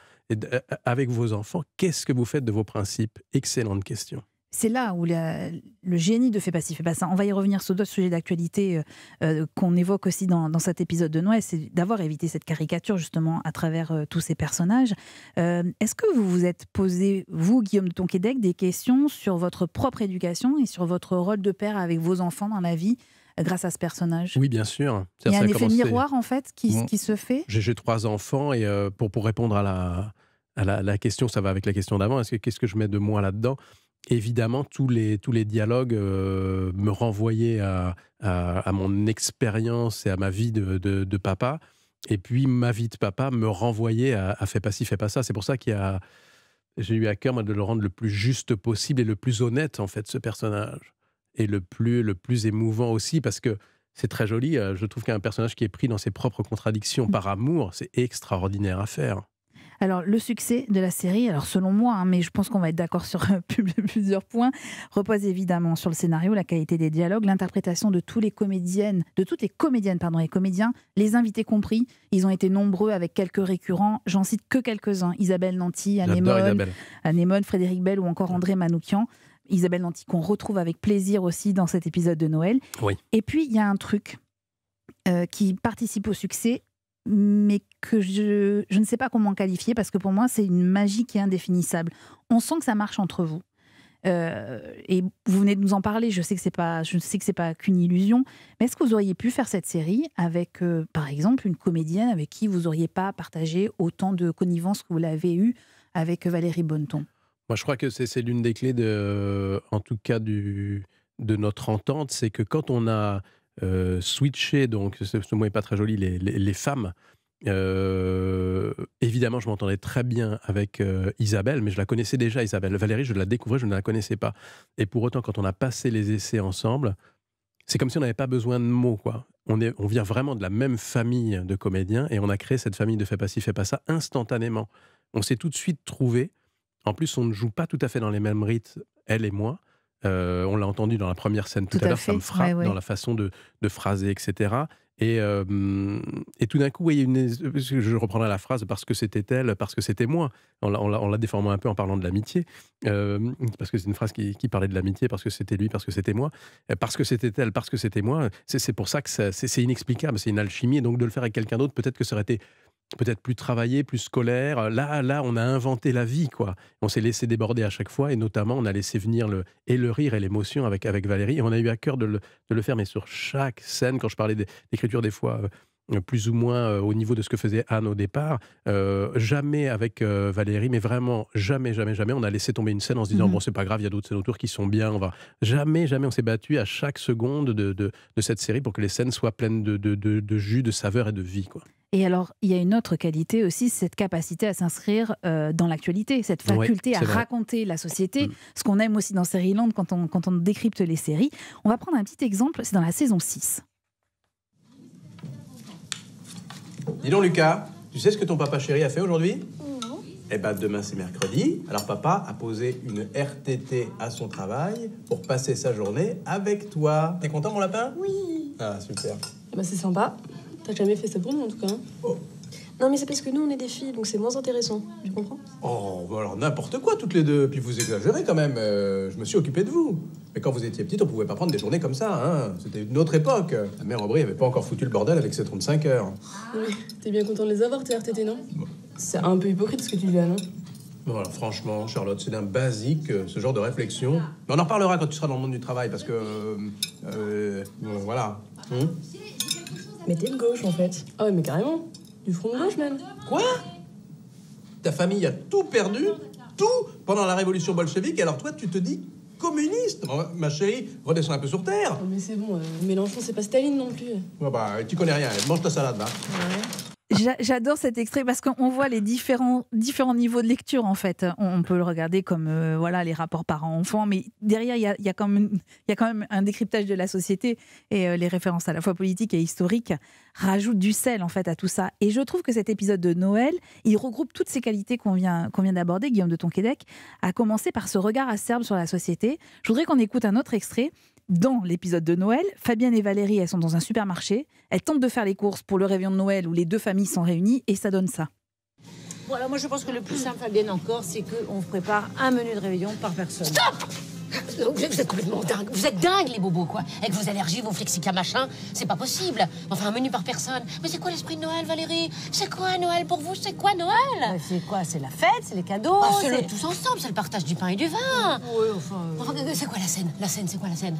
avec vos enfants, qu'est-ce que vous faites de vos principes? Excellente question. C'est là où la, le génie de Fais pas ci, fais pas ça. On va y revenir sur d'autres sujets d'actualité euh, qu'on évoque aussi dans, dans cet épisode de Noël, c'est d'avoir évité cette caricature justement à travers euh, tous ces personnages. Euh, Est-ce que vous vous êtes posé, vous, Guillaume de Tonquédec, des questions sur votre propre éducation et sur votre rôle de père avec vos enfants dans la vie euh, grâce à ce personnage? Oui, bien sûr. Il y a un effet miroir en fait qui, bon, qui se fait. J'ai trois enfants et euh, pour, pour répondre à, la, à la, la question, ça va avec la question d'avant, qu'est-ce que, qu'est-ce que je mets de moi là-dedans? Évidemment, tous les, tous les dialogues euh, me renvoyaient à, à, à mon expérience et à ma vie de, de, de papa. Et puis, ma vie de papa me renvoyait à, à « fais pas ci, fais pas ça ». C'est pour ça qu'il y a... j'ai eu à cœur moi, de le rendre le plus juste possible et le plus honnête, en fait, ce personnage. Et le plus, le plus émouvant aussi, parce que c'est très joli. Je trouve qu'un personnage qui est pris dans ses propres contradictions par amour, c'est extraordinaire à faire. Alors, le succès de la série, alors selon moi, hein, mais je pense qu'on va être d'accord sur plusieurs points, repose évidemment sur le scénario, la qualité des dialogues, l'interprétation de tous les comédiennes, de toutes les comédiennes, pardon, les comédiens, les invités compris. Ils ont été nombreux avec quelques récurrents. J'en cite que quelques-uns. Isabelle Nanty, Anémone, Anémone, Frédéric Bell ou encore André Manoukian. Isabelle Nanty qu'on retrouve avec plaisir aussi dans cet épisode de Noël. Oui. Et puis, il y a un truc euh, qui participe au succès, mais que je, je ne sais pas comment qualifier, parce que pour moi, c'est une magie qui est indéfinissable. On sent que ça marche entre vous. Euh, et vous venez de nous en parler, je sais que c'est pas, je sais que c'est pas qu'une illusion, mais est-ce que vous auriez pu faire cette série avec, euh, par exemple, une comédienne avec qui vous n'auriez pas partagé autant de connivence que vous l'avez eu avec Valérie Bonneton? Moi, je crois que c'est l'une des clés, de, euh, en tout cas, du, de notre entente, c'est que quand on a euh, switché, donc ce, ce mot n'est pas très joli, les, les, les femmes... Euh, évidemment, je m'entendais très bien avec euh, Isabelle, mais je la connaissais déjà, Isabelle. Valérie, je la découvrais, je ne la connaissais pas. Et pour autant, quand on a passé les essais ensemble, c'est comme si on n'avait pas besoin de mots, quoi. On, est, on vient vraiment de la même famille de comédiens et on a créé cette famille de Fais pas ci, fais pas ça instantanément. On s'est tout de suite trouvés. En plus, on ne joue pas tout à fait dans les mêmes rites, elle et moi. Euh, on l'a entendu dans la première scène tout, tout à l'heure, ça me frappe, ouais, ouais. dans la façon de, de phraser, et cetera. Et, euh, et tout d'un coup, oui, une... je reprendrai la phrase parce que c'était elle, parce que c'était moi, en la, en, la, en la déformant un peu en parlant de l'amitié, euh, parce que c'est une phrase qui, qui parlait de l'amitié, parce que c'était lui, parce que c'était moi, parce que c'était elle, parce que c'était moi. C'est pour ça que c'est inexplicable, c'est une alchimie, et donc de le faire avec quelqu'un d'autre, peut-être que ça aurait été... peut-être plus travaillé, plus scolaire. Là, là, on a inventé la vie, quoi. On s'est laissé déborder à chaque fois, et notamment, on a laissé venir le, et le rire et l'émotion avec, avec Valérie, et on a eu à cœur de le, de le faire, mais sur chaque scène, quand je parlais d'écriture des fois, euh, plus ou moins euh, au niveau de ce que faisait Anne au départ, euh, jamais avec euh, Valérie, mais vraiment, jamais, jamais, jamais, on a laissé tomber une scène en se disant, mmh. bon, c'est pas grave, il y a d'autres scènes autour qui sont bien, on va... Jamais, jamais, on s'est battu à chaque seconde de, de, de cette série pour que les scènes soient pleines de, de, de, de jus, de saveur et de vie, quoi. Et alors, il y a une autre qualité aussi, cette capacité à s'inscrire euh, dans l'actualité, cette faculté ouais, à vrai. raconter la société, mmh. ce qu'on aime aussi dans Sérieland quand on, quand on décrypte les séries. On va prendre un petit exemple, c'est dans la saison six. Dis donc Lucas, tu sais ce que ton papa chéri a fait aujourd'hui? Non. Eh ben demain c'est mercredi, alors papa a posé une R T T à son travail pour passer sa journée avec toi. T'es content mon lapin? Oui. Ah super. Eh ben c'est sympa. T'as jamais fait ça pour nous, en tout cas. Hein. Oh. Non, mais c'est parce que nous, on est des filles, donc c'est moins intéressant. Tu comprends? Oh, bah alors n'importe quoi, toutes les deux. Puis vous exagérez, quand même. Euh, je me suis occupé de vous. Mais quand vous étiez petite, on pouvait pas prendre des journées comme ça, hein. C'était une autre époque. La mère Aubry avait pas encore foutu le bordel avec ses trente-cinq heures. Oui, t'es bien content de les avoir, tes R T T, non? Bon. C'est un peu hypocrite, ce que tu dis là, non? Bon, alors franchement, Charlotte, c'est d'un basique, ce genre de réflexion. Mais on en reparlera quand tu seras dans le monde du travail, parce que... Euh, euh, voilà. Hum? Mais t'es de gauche, en fait. Ah ouais, mais carrément. Du front de gauche, même. Quoi? Ta famille a tout perdu, tout, pendant la révolution bolchevique, et alors toi, tu te dis communiste. Ma chérie, redescends un peu sur terre. Non, mais c'est bon, euh, Mélenchon, c'est pas Staline non plus. Ouais, bah, tu connais rien. Mange ta salade, là. Ouais. J'adore cet extrait, parce qu'on voit les différents, différents niveaux de lecture, en fait. On peut le regarder comme, euh, voilà, les rapports parents-enfants, mais derrière, il y a, y a quand même, y a quand même un décryptage de la société, et euh, les références à la fois politiques et historiques rajoutent du sel, en fait, à tout ça. Et je trouve que cet épisode de Noël, il regroupe toutes ces qualités qu'on vient, qu'on vient d'aborder, Guillaume de Tonquédec, à commencer par ce regard acerbe sur la société. Je voudrais qu'on écoute un autre extrait. Dans l'épisode de Noël, Fabienne et Valérie, elles sont dans un supermarché. Elles tentent de faire les courses pour le réveillon de Noël où les deux familles sont réunies et ça donne ça. Bon, alors moi je pense que le plus simple, Fabienne, encore, c'est qu'on prépare un menu de réveillon par personne. Stop! Vous êtes complètement dingue. Vous êtes dingue, les bobos, quoi. Avec vos allergies, vos flexicas, machin, c'est pas possible. Enfin, un menu par personne. Mais c'est quoi l'esprit de Noël, Valérie? C'est quoi Noël pour vous? C'est quoi Noël? Ouais, c'est quoi? C'est la fête, c'est les cadeaux. Oh, c'est le tous ensemble, c'est le partage du pain et du vin. Oui, enfin. Euh... enfin c'est quoi la scène? La scène, c'est quoi la scène?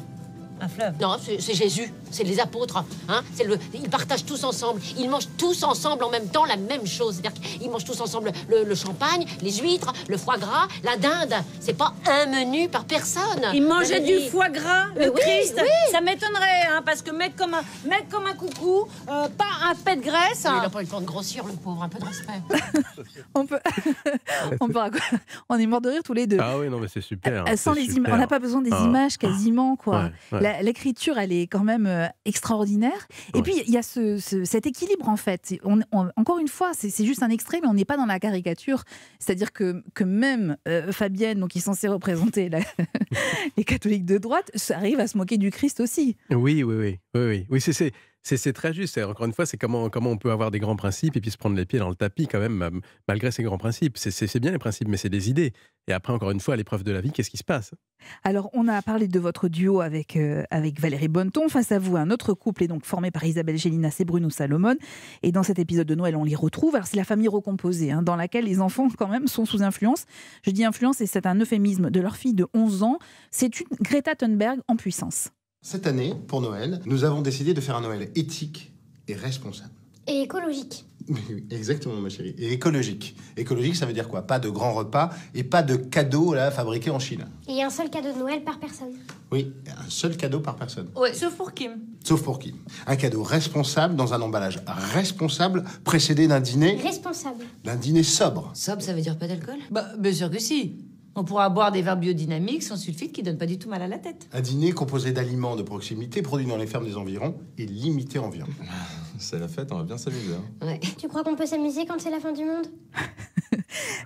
Un fleuve. Non, c'est Jésus, c'est les apôtres. Hein, c'est le, ils partagent tous ensemble, ils mangent tous ensemble en même temps la même chose. C'est-à-dire qu'ils mangent tous ensemble le, le champagne, les huîtres, le foie gras, la dinde. C'est pas un menu par personne. Ils mangeaient du foie gras, le euh, Christ. Oui, oui. Ça m'étonnerait, hein, parce que mettre comme un, mettre comme un coucou, euh, pas un pet de graisse. Hein. Il n'a pas eu le temps de grossir, le pauvre, un peu de respect. on peut, on peut, on est mort de rire tous les deux. Ah oui, non mais c'est super. Hein, sans les super. On n'a pas besoin des ah. images quasiment, quoi. Ouais, ouais. L'écriture, elle est quand même extraordinaire. Et oui. puis, il y a ce, ce, cet équilibre, en fait. On, on, encore une fois, c'est juste un extrait, mais on n'est pas dans la caricature. C'est-à-dire que, que même euh, Fabienne, donc, qui est censée représenter la... les catholiques de droite, arrive à se moquer du Christ aussi. Oui, oui, oui. oui, oui. oui c'est C'est très juste. Encore une fois, c'est comment, comment on peut avoir des grands principes et puis se prendre les pieds dans le tapis quand même, malgré ces grands principes. C'est bien les principes, mais c'est des idées. Et après, encore une fois, à l'épreuve de la vie, qu'est-ce qui se passe? Alors, on a parlé de votre duo avec, euh, avec Valérie Bonneton. Face à vous, un autre couple est donc formé par Isabelle Gélinas et Bruno Salomon. Et dans cet épisode de Noël, on les retrouve. Alors, c'est la famille recomposée, hein, dans laquelle les enfants, quand même, sont sous influence. Je dis influence, et c'est un euphémisme de leur fille de onze ans. C'est une Greta Thunberg en puissance. Cette année, pour Noël, nous avons décidé de faire un Noël éthique et responsable. Et écologique. Exactement, ma chérie. Et écologique. Écologique, ça veut dire quoi? Pas de grands repas et pas de cadeaux là, fabriqués en Chine. Et un seul cadeau de Noël par personne. Oui, un seul cadeau par personne. Ouais, sauf pour Kim. Sauf pour Kim. Un cadeau responsable dans un emballage responsable, précédé d'un dîner... Responsable. D'un dîner sobre. Sobre, ça veut dire pas d'alcool? Bah, bien sûr que si. On pourra boire des vins biodynamiques sans sulfite qui donnent pas du tout mal à la tête. Un dîner composé d'aliments de proximité produits dans les fermes des environs et limité en viande. C'est la fête, on va bien s'amuser. Hein. Ouais. Tu crois qu'on peut s'amuser quand c'est la fin du monde?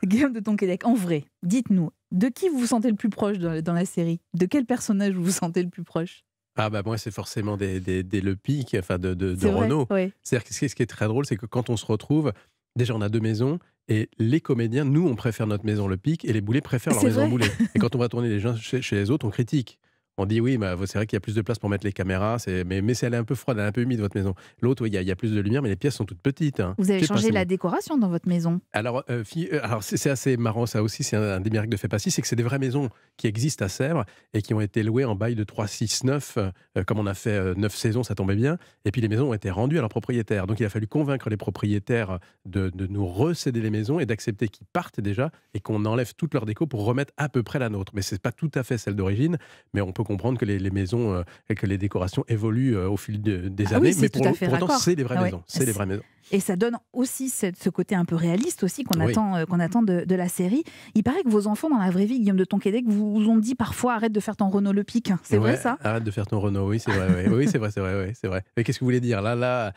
Guillaume de Tonquédec, en vrai, dites-nous, de qui vous vous sentez le plus proche dans la, dans la série? De quel personnage vous vous sentez le plus proche? Ah bah moi, c'est forcément des, des, des Lepic, enfin de, de, de Renaud. Ouais. C'est-à-dire que ce qui est très drôle, c'est que quand on se retrouve, déjà on a deux maisons. Et les comédiens, nous, on préfère notre maison Lepic et les boulets préfèrent leur maison boulet. Et quand on va tourner les gens chez, chez les autres, on critique. On dit oui, bah, c'est vrai qu'il y a plus de place pour mettre les caméras, mais, mais elle est un peu froide, elle est un peu humide, votre maison. L'autre, il y, y a plus de lumière, mais les pièces sont toutes petites. Hein. Vous avez changé la décoration dans votre maison. Alors, euh, euh, alors c'est assez marrant, ça aussi, c'est un, un des miracles de Fais pas ci, c'est que c'est des vraies maisons qui existent à Sèvres et qui ont été louées en bail de trois, six, neuf, euh, comme on a fait euh, neuf saisons, ça tombait bien. Et puis les maisons ont été rendues à leurs propriétaires. Donc il a fallu convaincre les propriétaires de, de nous recéder les maisons et d'accepter qu'ils partent déjà et qu'on enlève toute leur déco pour remettre à peu près la nôtre. Mais c'est pas tout à fait celle d'origine, mais on peut comprendre que les, les maisons euh, et que les décorations évoluent euh, au fil de, des ah années, oui, mais pour, pour autant, c'est des vraies ah maisons. Ouais. Des vraies maisons. Et ça donne aussi cette, ce côté un peu réaliste aussi qu'on oui. attend, euh, qu'on attend de, de la série. Il paraît que vos enfants, dans la vraie vie, Guillaume de Tonquédec, vous, vous ont dit parfois « arrête de faire ton Renaud Lepic ». C'est ouais, vrai, ça? Arrête de faire ton Renaud, oui, c'est vrai. Oui, oui c'est vrai, c'est vrai, oui, c'est vrai. Mais qu'est-ce que vous voulez dire? Là, là...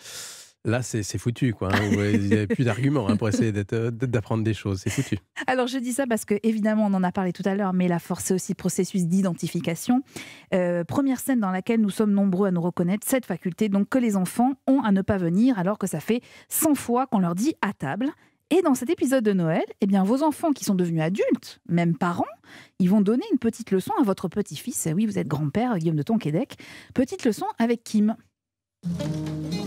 Là, c'est foutu, quoi. Hein. Il n'y avait plus d'arguments hein, pour essayer d'apprendre des choses. C'est foutu. Alors, je dis ça parce que, évidemment, on en a parlé tout à l'heure, mais la force, c'est aussi le processus d'identification. Euh, première scène dans laquelle nous sommes nombreux à nous reconnaître, cette faculté donc que les enfants ont à ne pas venir, alors que ça fait cent fois qu'on leur dit à table. Et dans cet épisode de Noël, eh bien, vos enfants qui sont devenus adultes, même parents, ils vont donner une petite leçon à votre petit-fils. Oui, vous êtes grand-père, Guillaume de Tonquédec. Petite leçon avec Kim.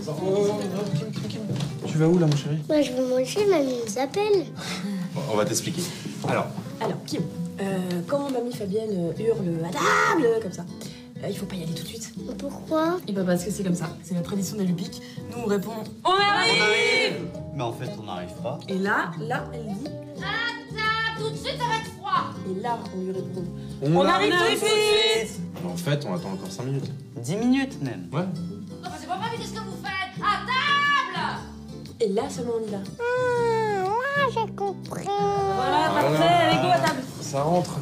Oh, Kim, Kim, Kim. Tu vas où là, mon chéri? Moi, je veux manger, mamie nous appelle. Bon, on va t'expliquer. Alors, Alors Kim, euh, quand mamie Fabienne hurle à table, comme ça, euh, il faut pas y aller tout de suite. Pourquoi? Et bah parce que c'est comme ça, c'est la tradition des Lepic. Nous, on répond « On arrive !» Mais en fait, on n'arrive pas. Et là, là, elle dit « À table, tout de suite, ça va être froid !» Et là, on lui répond « On, on arrive tout de suite, suite !» En fait, on attend encore cinq minutes. dix minutes même. Ouais. Enfin, c'est pas vrai, mais qu'est-ce que vous faites? À table! Et là, seulement on y va. Ah, ouais, j'ai compris. Voilà, parfait, allez, go à table. Ça rentre.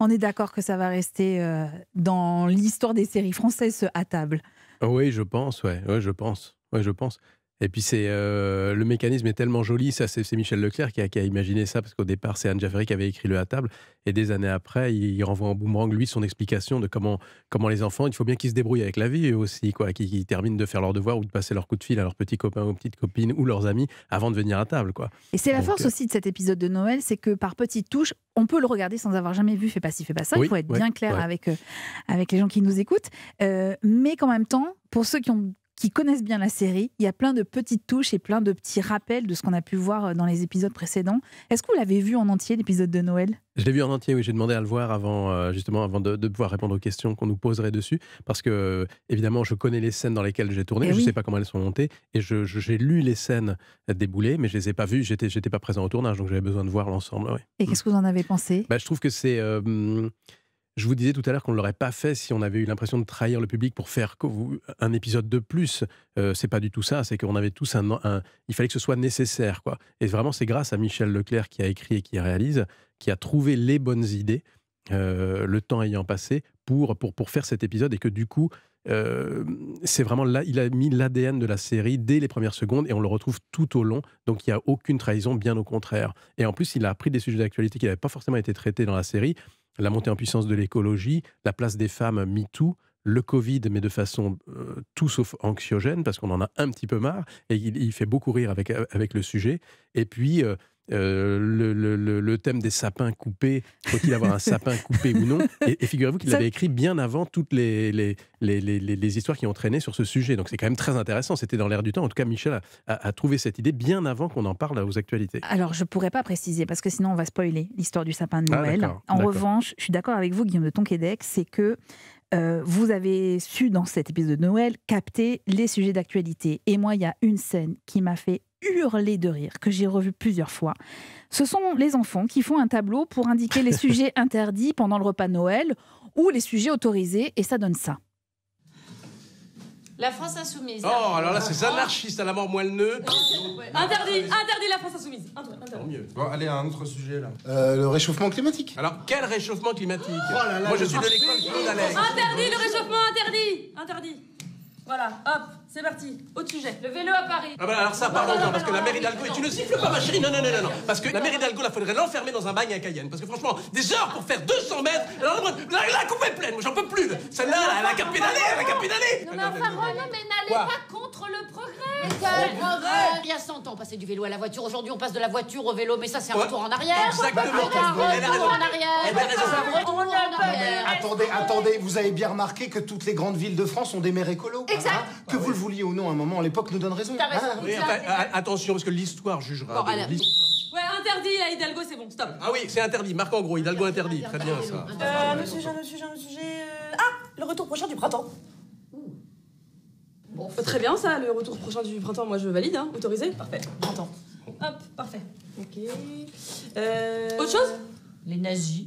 On est d'accord que ça va rester euh, dans l'histoire des séries françaises, ce à table. Oui, je pense, ouais, ouais, je pense, ouais, je pense. Et puis, c'est euh, le mécanisme est tellement joli. Ça, c'est Michel Leclerc qui a, qui a imaginé ça, parce qu'au départ, c'est Anne Giafferi qui avait écrit le à table. Et des années après, il, il renvoie en boomerang, lui, son explication de comment, comment les enfants, il faut bien qu'ils se débrouillent avec la vie aussi, quoi, qu'ils qu'ils terminent de faire leurs devoirs ou de passer leur coup de fil à leurs petits copains ou petites copines ou leurs amis avant de venir à table, quoi. Et c'est la force euh... aussi de cet épisode de Noël, c'est que par petites touches, on peut le regarder sans avoir jamais vu Fais pas ci, fais pas ça. Oui, il faut être ouais, bien clair ouais. avec, euh, avec les gens qui nous écoutent. Euh, mais qu'en même temps, pour ceux qui ont qui connaissent bien la série, il y a plein de petites touches et plein de petits rappels de ce qu'on a pu voir dans les épisodes précédents. Est-ce que vous l'avez vu en entier, l'épisode de Noël? Je l'ai vu en entier, oui. J'ai demandé à le voir avant, euh, justement, avant de, de pouvoir répondre aux questions qu'on nous poserait dessus. Parce que, euh, évidemment, je connais les scènes dans lesquelles j'ai tourné. Et je ne oui. sais pas comment elles sont montées. Et j'ai je, je, lu les scènes déboulées, mais je ne les ai pas vues. J'étais, j'étais pas présent au tournage, donc j'avais besoin de voir l'ensemble. Ouais. Et qu'est-ce que vous en avez pensé? bah, Je trouve que c'est... Euh, hum, Je vous disais tout à l'heure qu'on ne l'aurait pas fait si on avait eu l'impression de trahir le public pour faire un épisode de plus. Euh, c'est pas du tout ça, c'est qu'on avait tous un, un... Il fallait que ce soit nécessaire, quoi. Et vraiment, c'est grâce à Michel Leclerc qui a écrit et qui réalise, qui a trouvé les bonnes idées, euh, le temps ayant passé, pour, pour, pour faire cet épisode et que du coup... Euh, c'est vraiment là, il a mis l'A D N de la série dès les premières secondes et on le retrouve tout au long, donc il n'y a aucune trahison, bien au contraire. Et en plus, il a pris des sujets d'actualité qui n'avaient pas forcément été traités dans la série, la montée en puissance de l'écologie, la place des femmes MeToo, le Covid, mais de façon euh, tout sauf anxiogène, parce qu'on en a un petit peu marre, et il, il fait beaucoup rire avec, avec le sujet. Et puis, euh, euh, le, le, le, le thème des sapins coupés, faut-il avoir un sapin coupé ou non? Et, et figurez-vous qu'il l'avait écrit bien avant toutes les, les, les, les, les, les histoires qui ont traîné sur ce sujet. Donc c'est quand même très intéressant, c'était dans l'air du temps. En tout cas, Michel a, a, a trouvé cette idée bien avant qu'on en parle aux actualités. Alors, je ne pourrais pas préciser, parce que sinon on va spoiler l'histoire du sapin de Noël. Ah, en revanche, je suis d'accord avec vous, Guillaume de Tonquédec, c'est que Euh, vous avez su, dans cet épisode de Noël, capter les sujets d'actualité. Et moi, il y a une scène qui m'a fait hurler de rire, que j'ai revue plusieurs fois. Ce sont les enfants qui font un tableau pour indiquer les sujets interdits pendant le repas de Noël ou les sujets autorisés, et ça donne ça. La France insoumise. Oh, alors, alors là, c'est anarchiste à la mort moelle-neu. Interdit, interdit la France insoumise. Tant mieux. Bon, allez, un autre sujet, là. Euh, le réchauffement climatique. Alors, quel réchauffement climatique? Oh là là, moi, je suis de l'école Claude Allègre. Interdit, le réchauffement, interdit. Interdit. Voilà, hop, c'est parti. Autre sujet, le vélo à Paris. Ah bah alors ça, parlons-en, parce, non, parce non, que la mairie d'Hidalgo, et tu ne siffles pas ma chérie, non, non, non, non, non, parce que la mairie d'Hidalgo, il faudrait l'enfermer dans un bagne à Cayenne, parce que franchement, des heures pour faire deux cents mètres, alors la, la, la coupe est pleine, moi j'en peux plus. Celle-là, elle a qu'à pédaler, elle a qu'à pédaler. Non mais enfin, Renaud, mais n'allez pas contre le progrès. Quel progrès? Il y a cent ans, on passait du vélo à la voiture, aujourd'hui on passe de la voiture au vélo, mais ça c'est un retour en arrière. Exactement. Elle a raison. On l'a pas. Attendez, attendez, vous avez bien remarqué que toutes les grandes villes de France ont des maires écolos. Exact. Que ah vous oui. le vouliez ou non, à un moment, l'époque nous donne raison. T'as raison. Ah, oui, ça, enfin, attention, parce que l'histoire jugera. Bon, de... Ouais, interdit, là, Hidalgo, c'est bon, stop. Ah oui, c'est interdit, marque en gros, Hidalgo interdit, interdit. Très interdit. Bien interdit. Ça. Euh, monsieur Jean, monsieur Jean, monsieur Jean, euh... Ah, le retour prochain du printemps. Bon, oh, très bien ça, le retour prochain du printemps, moi je valide, hein, autorisé. Parfait, printemps. Hop, parfait. Ok. Euh... Autre chose? Les nazis.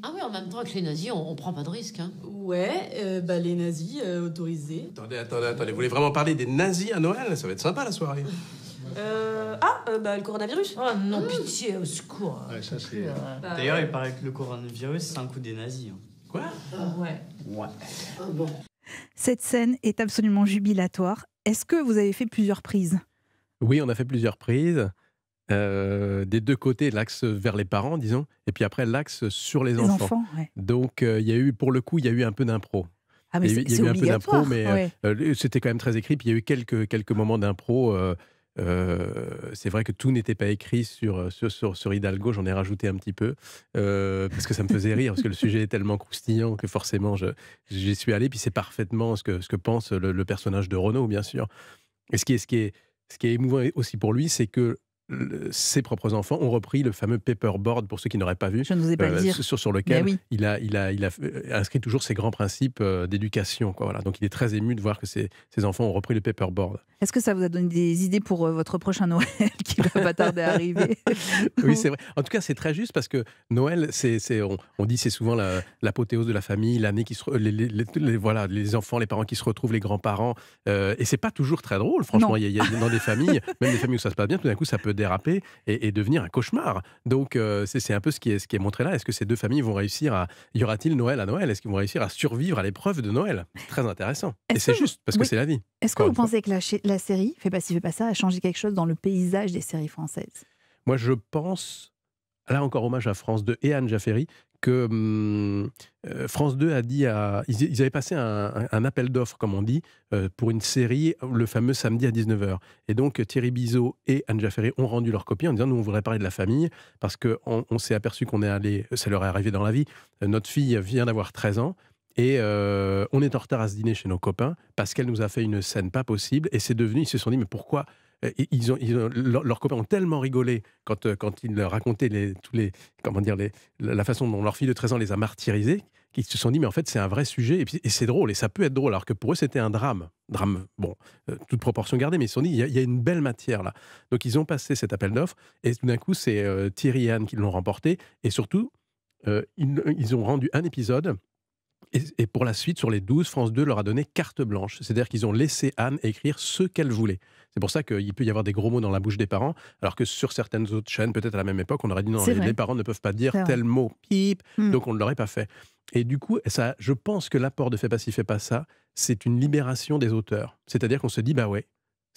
Ah oui, en même temps, avec les nazis, on, on prend pas de risque. Hein. Ouais, euh, bah les nazis euh, autorisés. Attendez, attendez, attendez, vous voulez vraiment parler des nazis à Noël? Ça va être sympa la soirée. Euh, ah, euh, bah le coronavirus. Oh non, mmh. Pitié, au secours. Ouais, ça c'est... Euh... Bah, d'ailleurs, ouais. Il paraît que le coronavirus, c'est un coup des nazis. Hein. Quoi? euh, Ouais. Ouais. Ah, bon. Cette scène est absolument jubilatoire. Est-ce que vous avez fait plusieurs prises? Oui, on a fait plusieurs prises. Euh, des deux côtés, l'axe vers les parents, disons, et puis après l'axe sur les, les enfants. enfants ouais. Donc, euh, y a eu, pour le coup, il y a eu un peu d'impro. Ah, mais il y a eu un peu d'impro, mais ouais. euh, c'était quand même très écrit. Puis il y a eu quelques, quelques moments d'impro. Euh, euh, c'est vrai que tout n'était pas écrit sur, sur, sur, sur Hidalgo, j'en ai rajouté un petit peu, euh, parce que ça me faisait rire, parce que le sujet est tellement croustillant que forcément, j'y suis allé. Puis c'est parfaitement ce que, ce que pense le, le personnage de Renaud, bien sûr. Et ce qui est, ce qui est, ce qui est émouvant aussi pour lui, c'est que ses propres enfants ont repris le fameux paperboard, pour ceux qui n'auraient pas vu, je ne vous ai pas euh, dire. Sur, sur lequel oui. il, a, il, a, il a inscrit toujours ses grands principes euh, d'éducation. Voilà. Donc il est très ému de voir que ses, ses enfants ont repris le paperboard. Est-ce que ça vous a donné des idées pour euh, votre prochain Noël qui va pas tarder à arriver? Oui, c'est vrai. En tout cas, c'est très juste parce que Noël, c'est, c'est, on, on dit c'est souvent la, l'apothéose de la famille, l'année qui se, les, les, les, les, voilà, les enfants, les parents qui se retrouvent, les grands-parents. Euh, et c'est pas toujours très drôle, franchement. Il y, y a dans des familles, même des familles où ça se passe bien, tout d'un coup, ça peut déraper et, et devenir un cauchemar. Donc euh, c'est un peu ce qui est, ce qui est montré là. Est-ce que ces deux familles vont réussir à... Y aura-t-il Noël à Noël? Est-ce qu'ils vont réussir à survivre à l'épreuve de Noël? Très intéressant. Et c'est juste, parce oui. que c'est la vie. Est-ce que vous pensez que la, la série Fais pas ci, fais pas ça a changé quelque chose dans le paysage des séries françaises? Moi, je pense... Là encore, hommage à France deux et Anne Giafferi, que hum, France deux a dit à... Ils, ils avaient passé un, un appel d'offres, comme on dit, euh, pour une série le fameux samedi à dix-neuf heures. Et donc Thierry Bizeau et Anne Giafferi ont rendu leur copie en disant « Nous, on voudrait parler de la famille, parce qu'on on, s'est aperçu qu'on est allé... Ça leur est arrivé dans la vie. Notre fille vient d'avoir treize ans. » Et euh, on est en retard à ce dîner chez nos copains parce qu'elle nous a fait une scène pas possible. Et c'est devenu, ils se sont dit, mais pourquoi ils ont, ils ont, leur, leurs copains ont tellement rigolé quand, quand ils leur racontaient les, tous les, comment dire, les, la façon dont leur fille de treize ans les a martyrisés, qu'ils se sont dit, mais en fait, c'est un vrai sujet. Et, et c'est drôle, et ça peut être drôle. Alors que pour eux, c'était un drame. Drame, bon, euh, toute proportion gardée, mais ils se sont dit, il y, y a une belle matière là. Donc ils ont passé cet appel d'offres. Et tout d'un coup, c'est euh, Thierry et Anne qui l'ont remporté. Et surtout, euh, ils, ils ont rendu un épisode. Et pour la suite, sur les douze, France deux leur a donné carte blanche. C'est-à-dire qu'ils ont laissé Anne écrire ce qu'elle voulait. C'est pour ça qu'il peut y avoir des gros mots dans la bouche des parents, alors que sur certaines autres chaînes, peut-être à la même époque, on aurait dit non, les, les parents ne peuvent pas dire tel mot, pip, mm. donc on ne l'aurait pas fait. Et du coup, ça, je pense que l'apport de Fais pas ci, fais pas ça, c'est une libération des auteurs. C'est-à-dire qu'on se dit, bah ouais,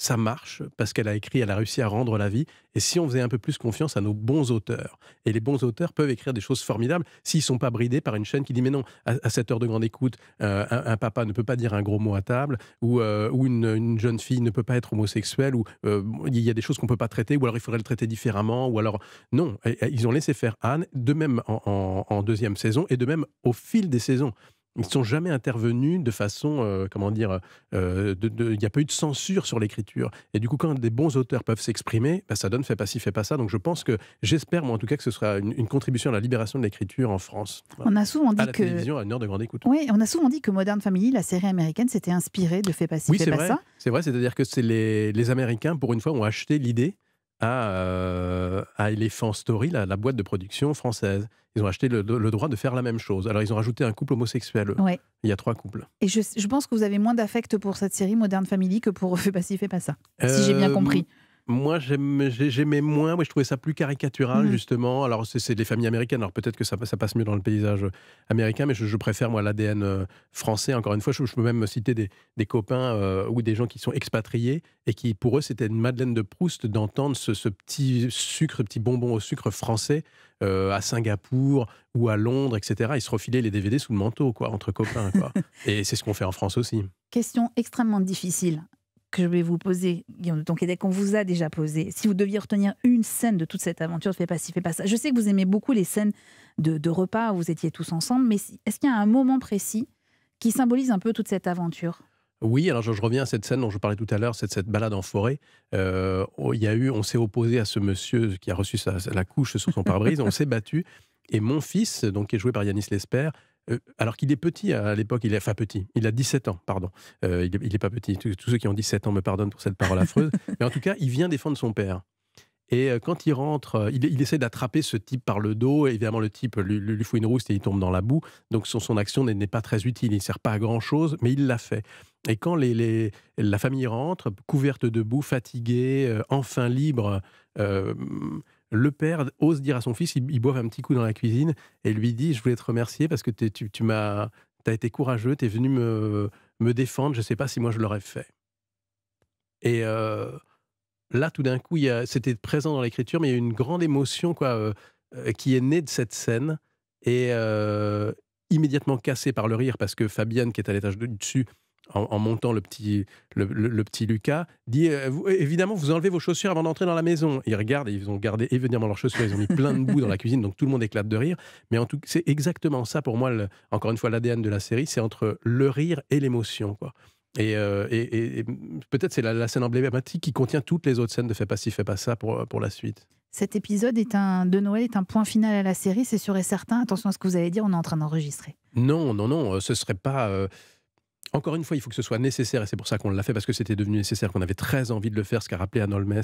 ça marche parce qu'elle a écrit, elle a réussi à rendre la vie. Et si on faisait un peu plus confiance à nos bons auteurs, et les bons auteurs peuvent écrire des choses formidables s'ils ne sont pas bridés par une chaîne qui dit mais non, à, à cette heure de grande écoute, euh, un, un papa ne peut pas dire un gros mot à table, ou, euh, ou une, une jeune fille ne peut pas être homosexuelle, ou euh, il y a des choses qu'on ne peut pas traiter, ou alors il faudrait le traiter différemment, ou alors non, ils ont laissé faire Anne, de même en, en, en deuxième saison, et de même au fil des saisons. Ils ne sont jamais intervenus de façon, euh, comment dire, euh, de, de, il n'y a pas eu de censure sur l'écriture. Et du coup, quand des bons auteurs peuvent s'exprimer, bah, ça donne fais pas ci, fais pas ça. Donc je pense que, j'espère moi en tout cas, que ce sera une, une contribution à la libération de l'écriture en France. Voilà. On a souvent dit à la que... télévision, à une heure de grande écoute. Oui, on a souvent dit que Modern Family, la série américaine, s'était inspirée de fais pas ci, oui, fais pas vrai. ça. C'est vrai, c'est-à-dire que c'est les, les Américains, pour une fois, ont acheté l'idée à, euh, à Elephant Story, la, la boîte de production française. Ils ont acheté le, le droit de faire la même chose. Alors, ils ont rajouté un couple homosexuel. Ouais. Il y a trois couples. Et je, je pense que vous avez moins d'affect pour cette série Modern Family que pour Fais pas ci, fais pas ça, euh, si j'ai bien compris. Moi, j'aimais moins. Ouais, je trouvais ça plus caricatural, mmh. justement. Alors, c'est des familles américaines. Alors, peut-être que ça, ça passe mieux dans le paysage américain, mais je, je préfère, moi, l'A D N français. Encore une fois, je, je peux même citer des, des copains euh, ou des gens qui sont expatriés et qui, pour eux, c'était une Madeleine de Proust d'entendre ce, ce petit sucre, ce petit bonbon au sucre français Euh, à Singapour ou à Londres, et cetera. Ils se refilaient les D V D sous le manteau, quoi, entre copains, quoi. Et c'est ce qu'on fait en France aussi. Question extrêmement difficile que je vais vous poser, Guillaume de Tonquédec, qu'on vous a déjà posée. Si vous deviez retenir une scène de toute cette aventure, fais pas ci, fais pas ça. Je sais que vous aimez beaucoup les scènes de, de repas où vous étiez tous ensemble, mais est-ce qu'il y a un moment précis qui symbolise un peu toute cette aventure ? Oui, alors je, je reviens à cette scène dont je parlais tout à l'heure, cette, cette balade en forêt. Euh, il y a eu, on s'est opposé à ce monsieur qui a reçu sa, la couche sur son pare-brise, on s'est battu. Et mon fils, donc, qui est joué par Yaniss Lespert, euh, alors qu'il est petit à l'époque, il est, enfin petit, il a dix-sept ans, pardon. Euh, il n'est pas petit, tous, tous ceux qui ont dix-sept ans me pardonnent pour cette parole affreuse. Mais en tout cas, il vient défendre son père. Et quand il rentre, il, il essaie d'attraper ce type par le dos. Et évidemment, le type lui, lui fout une rouste et il tombe dans la boue. Donc, son, son action n'est pas très utile. Il ne sert pas à grand-chose, mais il l'a fait. Et quand les, les, la famille rentre, couverte de boue, fatiguée, euh, enfin libre, euh, le père ose dire à son fils, il, il boive un petit coup dans la cuisine et lui dit « Je voulais te remercier parce que tu, tu m'as, t'as été courageux, tu es venu me, me défendre, je ne sais pas si moi je l'aurais fait. » Et... Euh, là, tout d'un coup, c'était présent dans l'écriture, mais il y a une grande émotion quoi, euh, euh, qui est née de cette scène et euh, immédiatement cassée par le rire, parce que Fabienne, qui est à l'étage de dessus, en, en montant le petit, le, le, le petit Lucas, dit euh, « Évidemment, vous enlevez vos chaussures avant d'entrer dans la maison ». Ils regardent et ils ont gardé évidemment leurs chaussures, ils ont mis plein de boue dans la cuisine, donc tout le monde éclate de rire. Mais en tout cas, c'est exactement ça pour moi, le, encore une fois, l'A D N de la série, c'est entre le rire et l'émotion, quoi. Et, euh, et, et peut-être c'est la, la scène emblématique qui contient toutes les autres scènes de fais pas ci, fais pas ça pour, pour la suite. Cet épisode est un, de Noël est un point final à la série, c'est sûr et certain. Attention à ce que vous allez dire, on est en train d'enregistrer. Non, non, non, ce serait pas... Euh... Encore une fois, il faut que ce soit nécessaire, et c'est pour ça qu'on l'a fait, parce que c'était devenu nécessaire, qu'on avait très envie de le faire, ce qu'a rappelé Anne Holmes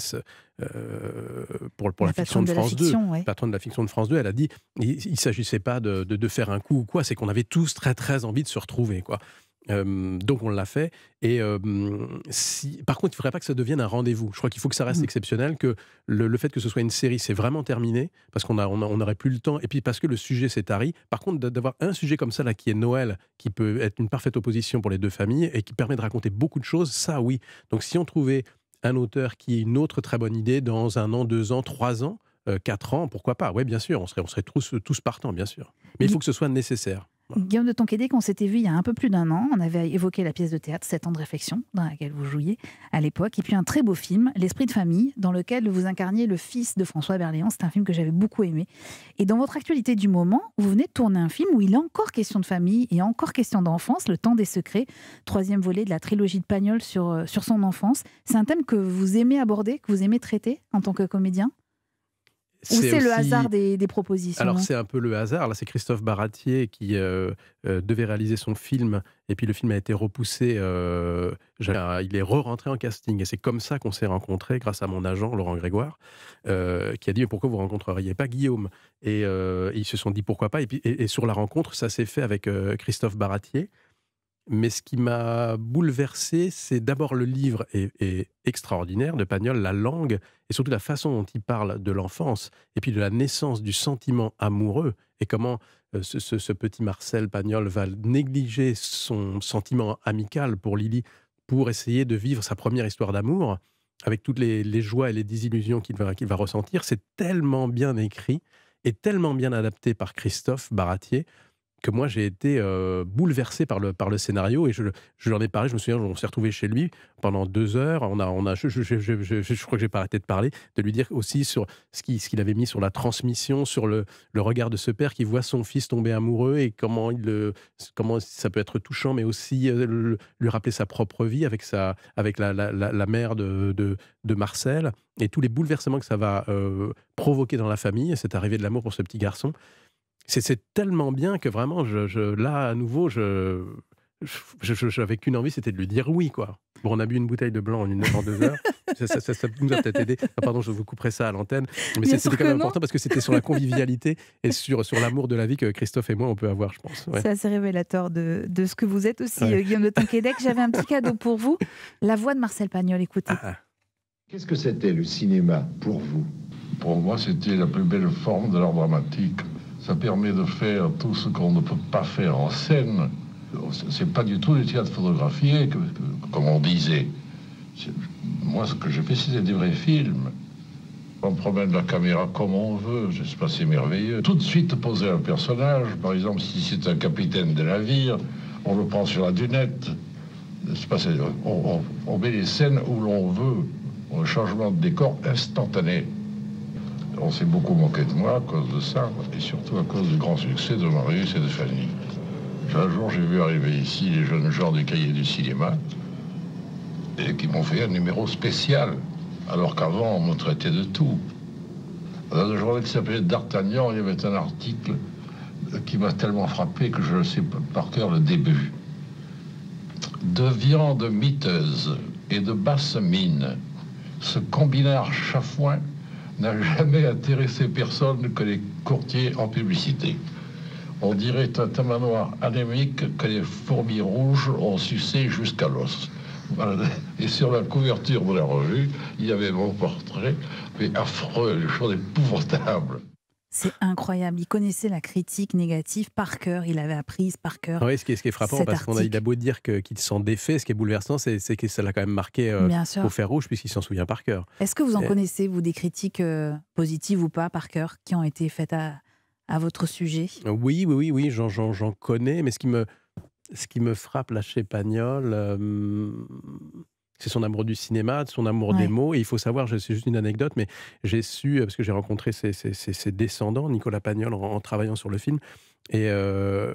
euh, pour, pour la, la fiction de France de la fiction, deux. Ouais. La patronne de la fiction de France deux, elle a dit, il ne s'agissait pas de, de, de faire un coup ou quoi, c'est qu'on avait tous très très envie de se retrouver, quoi. Euh, donc on l'a fait et euh, si... par contre il ne faudrait pas que ça devienne un rendez-vous. Je crois qu'il faut que ça reste mmh. exceptionnel, que le, le fait que ce soit une série c'est vraiment terminé parce qu'on a, on a, on n'aurait plus le temps et puis parce que le sujet s'est tari. Par contre d'avoir un sujet comme ça là qui est Noël, qui peut être une parfaite opposition pour les deux familles et qui permet de raconter beaucoup de choses, ça oui. Donc si on trouvait un auteur qui ait une autre très bonne idée dans un an, deux ans, trois ans, euh, quatre ans, pourquoi pas, oui bien sûr, on serait, on serait tous, tous partants bien sûr. Mais il faut que ce soit nécessaire. Voilà. Guillaume de Tonquédec, on s'était vu il y a un peu plus d'un an, on avait évoqué la pièce de théâtre sept ans de réflexion dans laquelle vous jouiez à l'époque, et puis un très beau film, L'Esprit de famille, dans lequel vous incarniez le fils de François Berléand, c'est un film que j'avais beaucoup aimé. Et dans votre actualité du moment, vous venez de tourner un film où il est encore question de famille et encore question d'enfance, Le Temps des secrets, troisième volet de la trilogie de Pagnol sur, euh, sur son enfance. C'est un thème que vous aimez aborder, que vous aimez traiter en tant que comédien ? Ou c'est aussi... le hasard des, des propositions? Alors hein. c'est un peu le hasard, là c'est Christophe Barratier qui euh, euh, devait réaliser son film et puis le film a été repoussé, euh, il est re-rentré en casting et c'est comme ça qu'on s'est rencontrés grâce à mon agent Laurent Grégoire euh, qui a dit pourquoi vous rencontreriez pas Guillaume et, euh, et ils se sont dit pourquoi pas et, puis, et, et sur la rencontre ça s'est fait avec euh, Christophe Barratier. Mais ce qui m'a bouleversé, c'est d'abord le livre est, est extraordinaire de Pagnol, la langue, et surtout la façon dont il parle de l'enfance, et puis de la naissance du sentiment amoureux, et comment euh, ce, ce, ce petit Marcel Pagnol va négliger son sentiment amical pour Lily pour essayer de vivre sa première histoire d'amour, avec toutes les, les joies et les désillusions qu'il va, qu'il va ressentir. C'est tellement bien écrit et tellement bien adapté par Christophe Barratier que moi j'ai été euh, bouleversé par le, par le scénario, et je, je lui en ai parlé, je me souviens, on s'est retrouvé chez lui pendant deux heures, on a, on a, je, je, je, je, je, je crois que j'ai pas arrêté de parler, de lui dire aussi sur ce qu'il ce qu'il avait mis sur la transmission, sur le, le regard de ce père qui voit son fils tomber amoureux, et comment, il le, comment ça peut être touchant, mais aussi euh, le, lui rappeler sa propre vie avec, sa, avec la, la, la, la mère de, de, de Marcel, et tous les bouleversements que ça va euh, provoquer dans la famille, cette arrivée de l'amour pour ce petit garçon. C'est tellement bien que vraiment, je, je, là, à nouveau, je j'avais qu'une envie, c'était de lui dire oui, quoi. Bon, on a bu une bouteille de blanc en une heure en deux heures. Ça, ça, ça, ça nous a peut-être aidé. Ah, pardon, je vous couperai ça à l'antenne. Mais c'était quand même important parce que c'était sur la convivialité et sur, sur l'amour de la vie que Christophe et moi, on peut avoir, je pense. Ouais. C'est assez révélateur de, de ce que vous êtes aussi, ouais. Guillaume de Tonquédec. J'avais un petit cadeau pour vous. La voix de Marcel Pagnol, écoutez. Ah. Qu'est-ce que c'était le cinéma pour vous? Pour moi, c'était la plus belle forme de l'art dramatique. Ça permet de faire tout ce qu'on ne peut pas faire en scène. C'est pas du tout du théâtre photographié, que, que, comme on disait. Moi, ce que j'ai fait, c'était des vrais films. On promène la caméra comme on veut, je sais pas, c'est merveilleux. Tout de suite poser un personnage, par exemple, si c'est un capitaine de navire, on le prend sur la dunette. Pas, on, on, on met les scènes où l'on veut. Un changement de décor instantané. On s'est beaucoup moqué de moi à cause de ça, et surtout à cause du grand succès de Marius et de Fanny. Un jour, j'ai vu arriver ici les jeunes gens du Cahier du cinéma, et qui m'ont fait un numéro spécial, alors qu'avant, on me traitait de tout. Dans le journal qui s'appelait D'Artagnan, il y avait un article qui m'a tellement frappé que je le sais par cœur le début. De viande miteuse et de basse mine, ce combinard chafouin n'a jamais intéressé personne que les courtiers en publicité. On dirait un tamanoir anémique que les fourmis rouges ont sucé jusqu'à l'os. Voilà. Et sur la couverture de la revue, il y avait mon portrait, mais affreux, les choses épouvantables. C'est incroyable. Il connaissait la critique négative par cœur. Il avait apprise par cœur. Oui, ce qui est, ce qui est frappant, parce qu'on a, il a beau dire qu'il qu s'en défait, ce qui est bouleversant, c'est que ça l'a quand même marqué euh, au fer rouge, puisqu'il s'en souvient par cœur. Est-ce que vous en connaissez, vous, des critiques euh, positives ou pas, par cœur, qui ont été faites à, à votre sujet? Oui, oui, oui, oui j'en connais. Mais ce qui me, ce qui me frappe là chez Pagnol, euh, c'est son amour du cinéma, son amour ouais. des mots. Et il faut savoir, c'est juste une anecdote, mais j'ai su, parce que j'ai rencontré ses, ses, ses, ses descendants, Nicolas Pagnol, en, en travaillant sur le film, et, euh,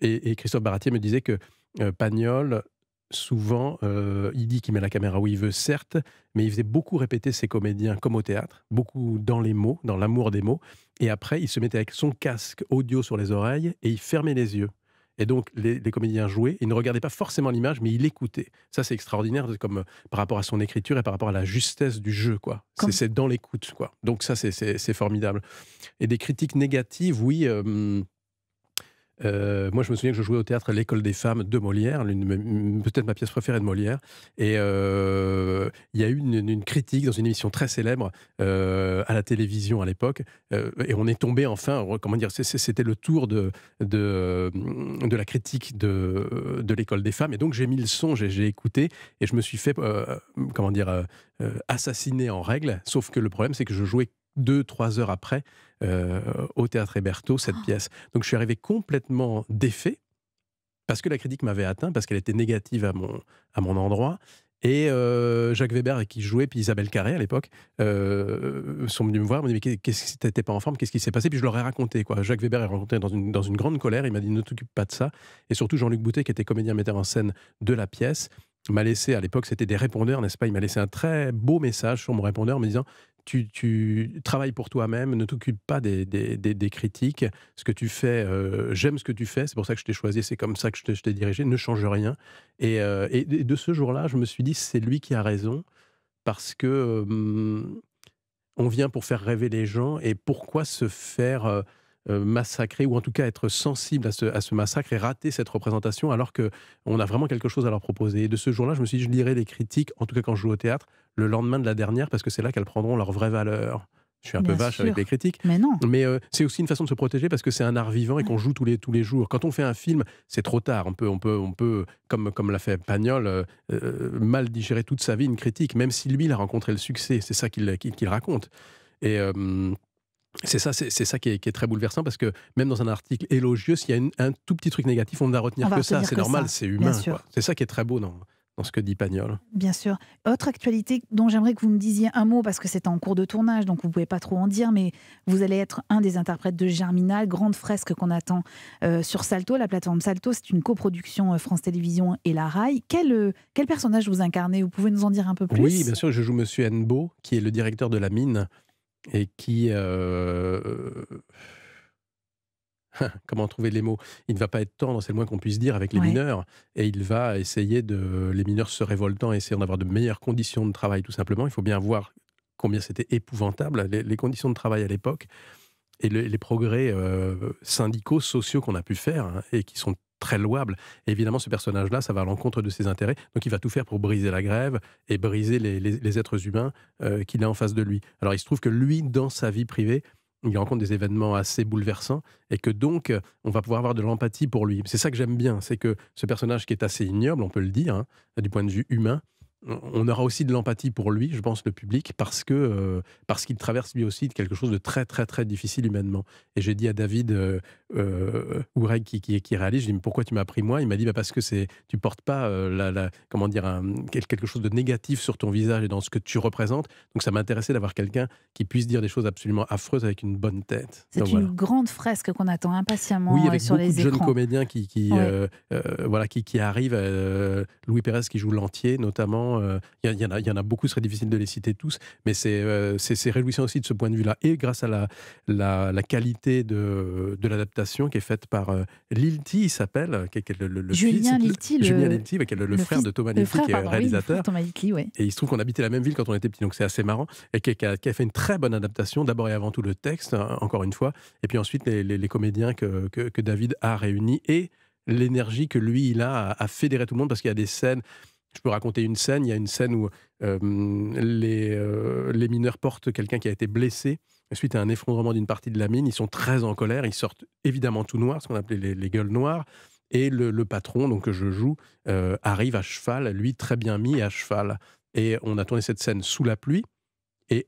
et, et Christophe Barratier me disait que euh, Pagnol, souvent, euh, il dit qu'il met la caméra où il veut, certes, mais il faisait beaucoup répéter ses comédiens, comme au théâtre, beaucoup dans les mots, dans l'amour des mots, et après, il se mettait avec son casque audio sur les oreilles, et il fermait les yeux. Et donc, les, les comédiens jouaient, ils ne regardaient pas forcément l'image, mais ils l'écoutaient. Ça, c'est extraordinaire comme, par rapport à son écriture et par rapport à la justesse du jeu, quoi. C'est dans l'écoute, quoi. Donc ça, c'est formidable. Et des critiques négatives, oui. Euh, euh, moi, je me souviens que je jouais au théâtre L'École des femmes de Molière, peut-être ma pièce préférée de Molière. Et il euh, y a eu une, une critique dans une émission très célèbre euh, à la télévision à l'époque. Euh, et on est tombé enfin, comment dire, c'était le tour de, de, de la critique de, de l'École des femmes. Et donc j'ai mis le son, j'ai écouté et je me suis fait, euh, comment dire, euh, assassiner en règle. Sauf que le problème, c'est que je jouais deux, trois heures après euh, au Théâtre Héberto cette oh. pièce. Donc je suis arrivé complètement défait parce que la critique m'avait atteint, parce qu'elle était négative à mon, à mon endroit. Et euh, Jacques Weber, qui jouait, puis Isabelle Carré à l'époque, euh, sont venus me voir, m'ont dit mais qu'est-ce que t'étais pas en forme, qu'est-ce qui s'est passé? Puis je leur ai raconté, quoi. Jacques Weber est rencontré dans une, dans une grande colère, il m'a dit ne t'occupe pas de ça. Et surtout Jean-Luc Boutet, qui était comédien metteur en scène de la pièce, m'a laissé, à l'époque c'était des répondeurs, n'est-ce pas? Il m'a laissé un très beau message sur mon répondeur me disant tu, tu travailles pour toi-même, ne t'occupe pas des, des, des, des critiques, ce que tu fais, euh, j'aime ce que tu fais, c'est pour ça que je t'ai choisi, c'est comme ça que je t'ai dirigé, ne change rien. Et, euh, et de ce jour-là, je me suis dit c'est lui qui a raison, parce que hum, on vient pour faire rêver les gens, et pourquoi se faire euh, massacrer, ou en tout cas être sensible à ce, à ce massacre et rater cette représentation alors qu'on a vraiment quelque chose à leur proposer. Et de ce jour-là, je me suis dit, je lirai les critiques, en tout cas quand je joue au théâtre, le lendemain de la dernière, parce que c'est là qu'elles prendront leur vraie valeur. Je suis un Bien peu vache sûr. Avec les critiques. Mais non. Mais euh, c'est aussi une façon de se protéger parce que c'est un art vivant et qu'on joue tous les, tous les jours. Quand on fait un film, c'est trop tard. On peut, on peut, on peut comme, comme l'a fait Pagnol, euh, mal digérer toute sa vie une critique, même si lui, il a rencontré le succès. C'est ça qu'il qu'il, qu'il raconte. Et... Euh, C'est ça, c'est, c'est ça qui est, qui est très bouleversant parce que même dans un article élogieux, s'il y a une, un tout petit truc négatif, on ne va retenir va que ça. C'est normal, c'est humain. Quoi. C'est ça qui est très beau dans, dans ce que dit Pagnol. Bien sûr. Autre actualité dont j'aimerais que vous me disiez un mot parce que c'est en cours de tournage, donc vous ne pouvez pas trop en dire, mais vous allez être un des interprètes de Germinal, grande fresque qu'on attend euh, sur Salto, la plateforme Salto. C'est une coproduction euh, France Télévisions et La Rail. Quel, euh, quel personnage vous incarnez? Vous pouvez nous en dire un peu plus? Oui, bien sûr. Je joue Monsieur Hennebeau, qui est le directeur de la mine. Et qui... Euh... Comment trouver les mots? Il ne va pas être tendre, c'est le moins qu'on puisse dire, avec les ouais. mineurs. Et il va essayer de... Les mineurs se révoltant, essayer d'avoir de meilleures conditions de travail, tout simplement. Il faut bien voir combien c'était épouvantable, les, les conditions de travail à l'époque, et le, les progrès euh, syndicaux, sociaux qu'on a pu faire, hein, et qui sont très louables. Et évidemment, ce personnage-là, ça va à l'encontre de ses intérêts. Donc, il va tout faire pour briser la grève et briser les, les, les êtres humains euh, qu'il a en face de lui. Alors, il se trouve que lui, dans sa vie privée, il rencontre des événements assez bouleversants et que donc, on va pouvoir avoir de l'empathie pour lui. C'est ça que j'aime bien, c'est que ce personnage qui est assez ignoble, on peut le dire, hein, du point de vue humain, on aura aussi de l'empathie pour lui, je pense, le public, parce que euh, parce qu'il traverse lui aussi quelque chose de très, très, très difficile humainement. Et j'ai dit à David euh, euh, Oureg, qui, qui, qui réalise, je lui ai dit, pourquoi tu m'as pris moi? Il m'a dit, bah, parce que c'est, tu portes pas euh, la, la, comment dire, un, quelque chose de négatif sur ton visage et dans ce que tu représentes. Donc ça m'intéressait d'avoir quelqu'un qui puisse dire des choses absolument affreuses avec une bonne tête. C'est une voilà. grande fresque qu'on attend impatiemment oui, avec sur les écrans. Oui, avec beaucoup de jeunes comédiens qui, qui, oui. euh, euh, voilà, qui, qui arrivent. Euh, Louis Pérez qui joue Lantier, notamment. Il y, y, y en a beaucoup, ce serait difficile de les citer tous, mais c'est euh, réjouissant aussi de ce point de vue-là. Et grâce à la, la, la qualité de, de l'adaptation qui est faite par euh, Lilti, il s'appelle, Julien Lilti, le frère de Thomas Lilti, qui est réalisateur. Et il se trouve qu'on habitait la même ville quand on était petit, donc c'est assez marrant, et qui, qui, a, qui a fait une très bonne adaptation, d'abord et avant tout le texte, hein, encore une fois, et puis ensuite les, les, les comédiens que, que, que David a réunis, et l'énergie que lui, il a à, à fédérer tout le monde, parce qu'il y a des scènes... Je peux raconter une scène, il y a une scène où euh, les, euh, les mineurs portent quelqu'un qui a été blessé suite à un effondrement d'une partie de la mine. Ils sont très en colère, ils sortent évidemment tout noirs, ce qu'on appelait les, les gueules noires. Et le, le patron, donc que je joue, euh, arrive à cheval, lui très bien mis à cheval. Et on a tourné cette scène sous la pluie. Et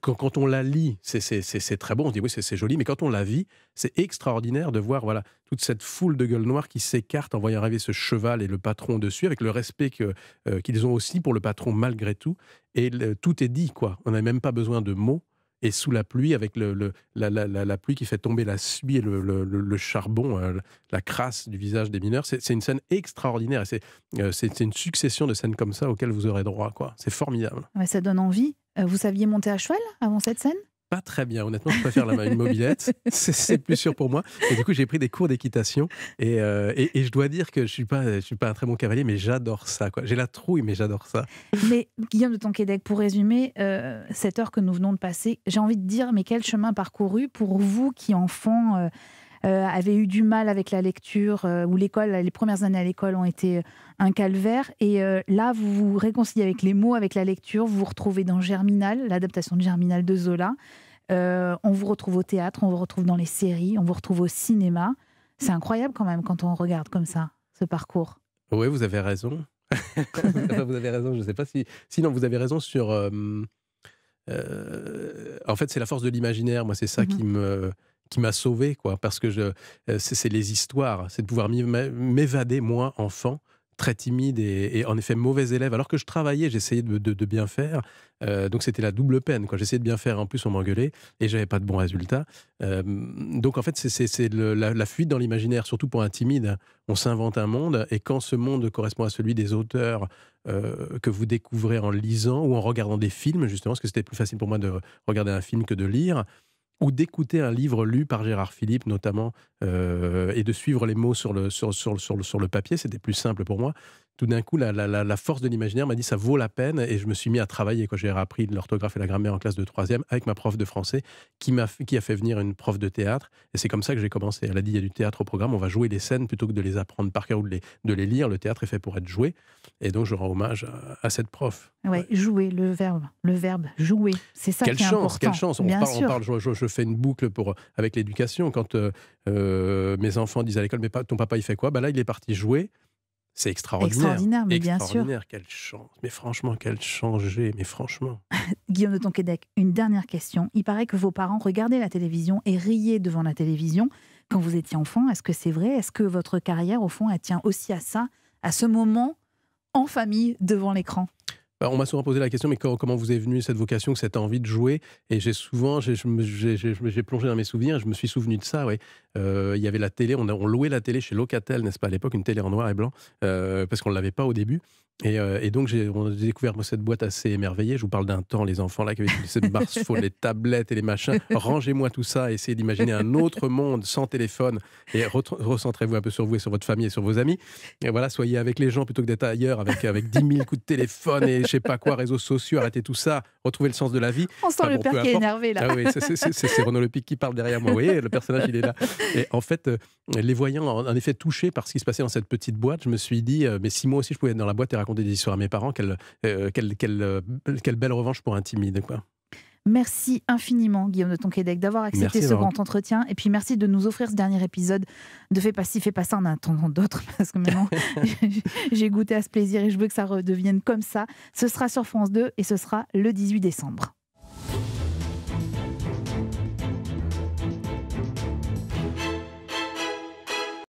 quand, quand on la lit, c'est très bon, on se dit oui c'est joli, mais quand on la vit, c'est extraordinaire de voir voilà, toute cette foule de gueules noires qui s'écarte en voyant arriver ce cheval et le patron dessus, avec le respect que, euh, qu'ils ont aussi pour le patron malgré tout. Et le, tout est dit, quoi. On n'a même pas besoin de mots. Et sous la pluie, avec le, le, la, la, la, la pluie qui fait tomber la suie et le, le, le charbon, euh, la crasse du visage des mineurs, c'est une scène extraordinaire. C'est euh, une succession de scènes comme ça auxquelles vous aurez droit, quoi. C'est formidable. Ouais, ça donne envie. Vous saviez monter à cheval avant cette scène? Pas très bien, honnêtement, je préfère la une mobilette, c'est plus sûr pour moi. Et du coup, j'ai pris des cours d'équitation et, euh, et, et je dois dire que je ne suis pas, je suis pas un très bon cavalier, mais j'adore ça. J'ai la trouille, mais j'adore ça. Mais Guillaume de Tonquédec, pour résumer, euh, cette heure que nous venons de passer, j'ai envie de dire, mais quel chemin parcouru pour vous qui, enfant, euh, euh, avez eu du mal avec la lecture, euh, où l'école, les premières années à l'école ont été un calvaire. Et euh, là, vous vous réconciliez avec les mots, avec la lecture, vous vous retrouvez dans Germinal, l'adaptation de Germinal de Zola. Euh, on vous retrouve au théâtre, on vous retrouve dans les séries, on vous retrouve au cinéma. C'est incroyable quand même quand on regarde comme ça, ce parcours. Oui, vous avez raison. Vous avez raison, je ne sais pas si... Sinon, vous avez raison sur... Euh, euh, en fait, c'est la force de l'imaginaire. Moi, c'est ça mm-hmm. qui me... qui m'a sauvé, quoi, parce que je... c'est les histoires, c'est de pouvoir m'évader, moi, enfant, très timide et, et en effet mauvais élève. Alors que je travaillais, j'essayais de, de, de bien faire. Euh, donc c'était la double peine. J'essayais de bien faire, en plus on m'engueulait et j'avais pas de bons résultats. Euh, donc en fait, c'est la, la fuite dans l'imaginaire, surtout pour un timide. On s'invente un monde et quand ce monde correspond à celui des auteurs euh, que vous découvrez en lisant ou en regardant des films, justement, parce que c'était plus facile pour moi de regarder un film que de lire, ou d'écouter un livre lu par Gérard Philippe, notamment, euh, et de suivre les mots sur le, sur, sur, sur, sur le papier, c'était plus simple pour moi tout d'un coup, la, la, la force de l'imaginaire m'a dit ça vaut la peine, et je me suis mis à travailler. J'ai appris l'orthographe et la grammaire en classe de troisième avec ma prof de français qui, m'a, qui a fait venir une prof de théâtre, et c'est comme ça que j'ai commencé. Elle a dit il y a du théâtre au programme, on va jouer les scènes plutôt que de les apprendre par cœur ou de les, de les lire. Le théâtre est fait pour être joué, et donc je rends hommage à, à cette prof. Oui, ouais. Jouer, le verbe, le verbe jouer, c'est ça quelle qui est chance, important. Quelle chance, on parle, on parle, je, je, je fais une boucle pour, avec l'éducation. Quand euh, euh, mes enfants disent à l'école, mais ton papa il fait quoi? Bah là il est parti jouer. C'est extraordinaire. Extraordinaire, mais bien sûr. Extraordinaire, quelle chance. Mais franchement, quelle chance j'ai, mais franchement. Guillaume de Tonquédec, une dernière question. Il paraît que vos parents regardaient la télévision et riaient devant la télévision quand vous étiez enfant. Est-ce que c'est vrai? Est-ce que votre carrière, au fond, elle tient aussi à ça, à ce moment, en famille, devant l'écran? Bah, on m'a souvent posé la question, mais comment, comment vous est venue cette vocation, cette envie de jouer? Et j'ai souvent, j'ai plongé dans mes souvenirs, je me suis souvenu de ça, oui. Euh, il y avait la télé, on, a, on louait la télé chez Locatel, n'est-ce pas, à l'époque, une télé en noir et blanc, euh, parce qu'on ne l'avait pas au début. Et, euh, et donc, j'ai découvert moi, cette boîte assez émerveillée. Je vous parle d'un temps, les enfants, là, qui avaient cette barce folle, les tablettes et les machins. Rangez-moi tout ça, essayez d'imaginer un autre monde sans téléphone et re recentrez-vous un peu sur vous et sur votre famille et sur vos amis. Et voilà, soyez avec les gens plutôt que d'être ailleurs avec, avec dix mille coups de téléphone et je sais pas quoi, réseaux sociaux, arrêtez tout ça, retrouvez le sens de la vie. On sent enfin, le bon, père qui est énervé, là. Ah oui, c'est Renaud Lepic qui parle derrière moi. Vous voyez, le personnage, il est là. Et en fait, euh, les voyant, en, en effet, touchés par ce qui se passait dans cette petite boîte, je me suis dit, euh, mais si moi aussi je pouvais être dans la boîte et raconter des histoires à mes parents, quelle, euh, quelle, quelle, euh, quelle belle revanche pour un timide, quoi. Merci infiniment, Guillaume de Tonquédec, d'avoir accepté merci, ce grand entretien. Et puis merci de nous offrir ce dernier épisode de Fais pas ci, fais pas ça en attendant d'autres, parce que maintenant, j'ai goûté à ce plaisir et je veux que ça redevienne comme ça. Ce sera sur France deux et ce sera le dix-huit décembre.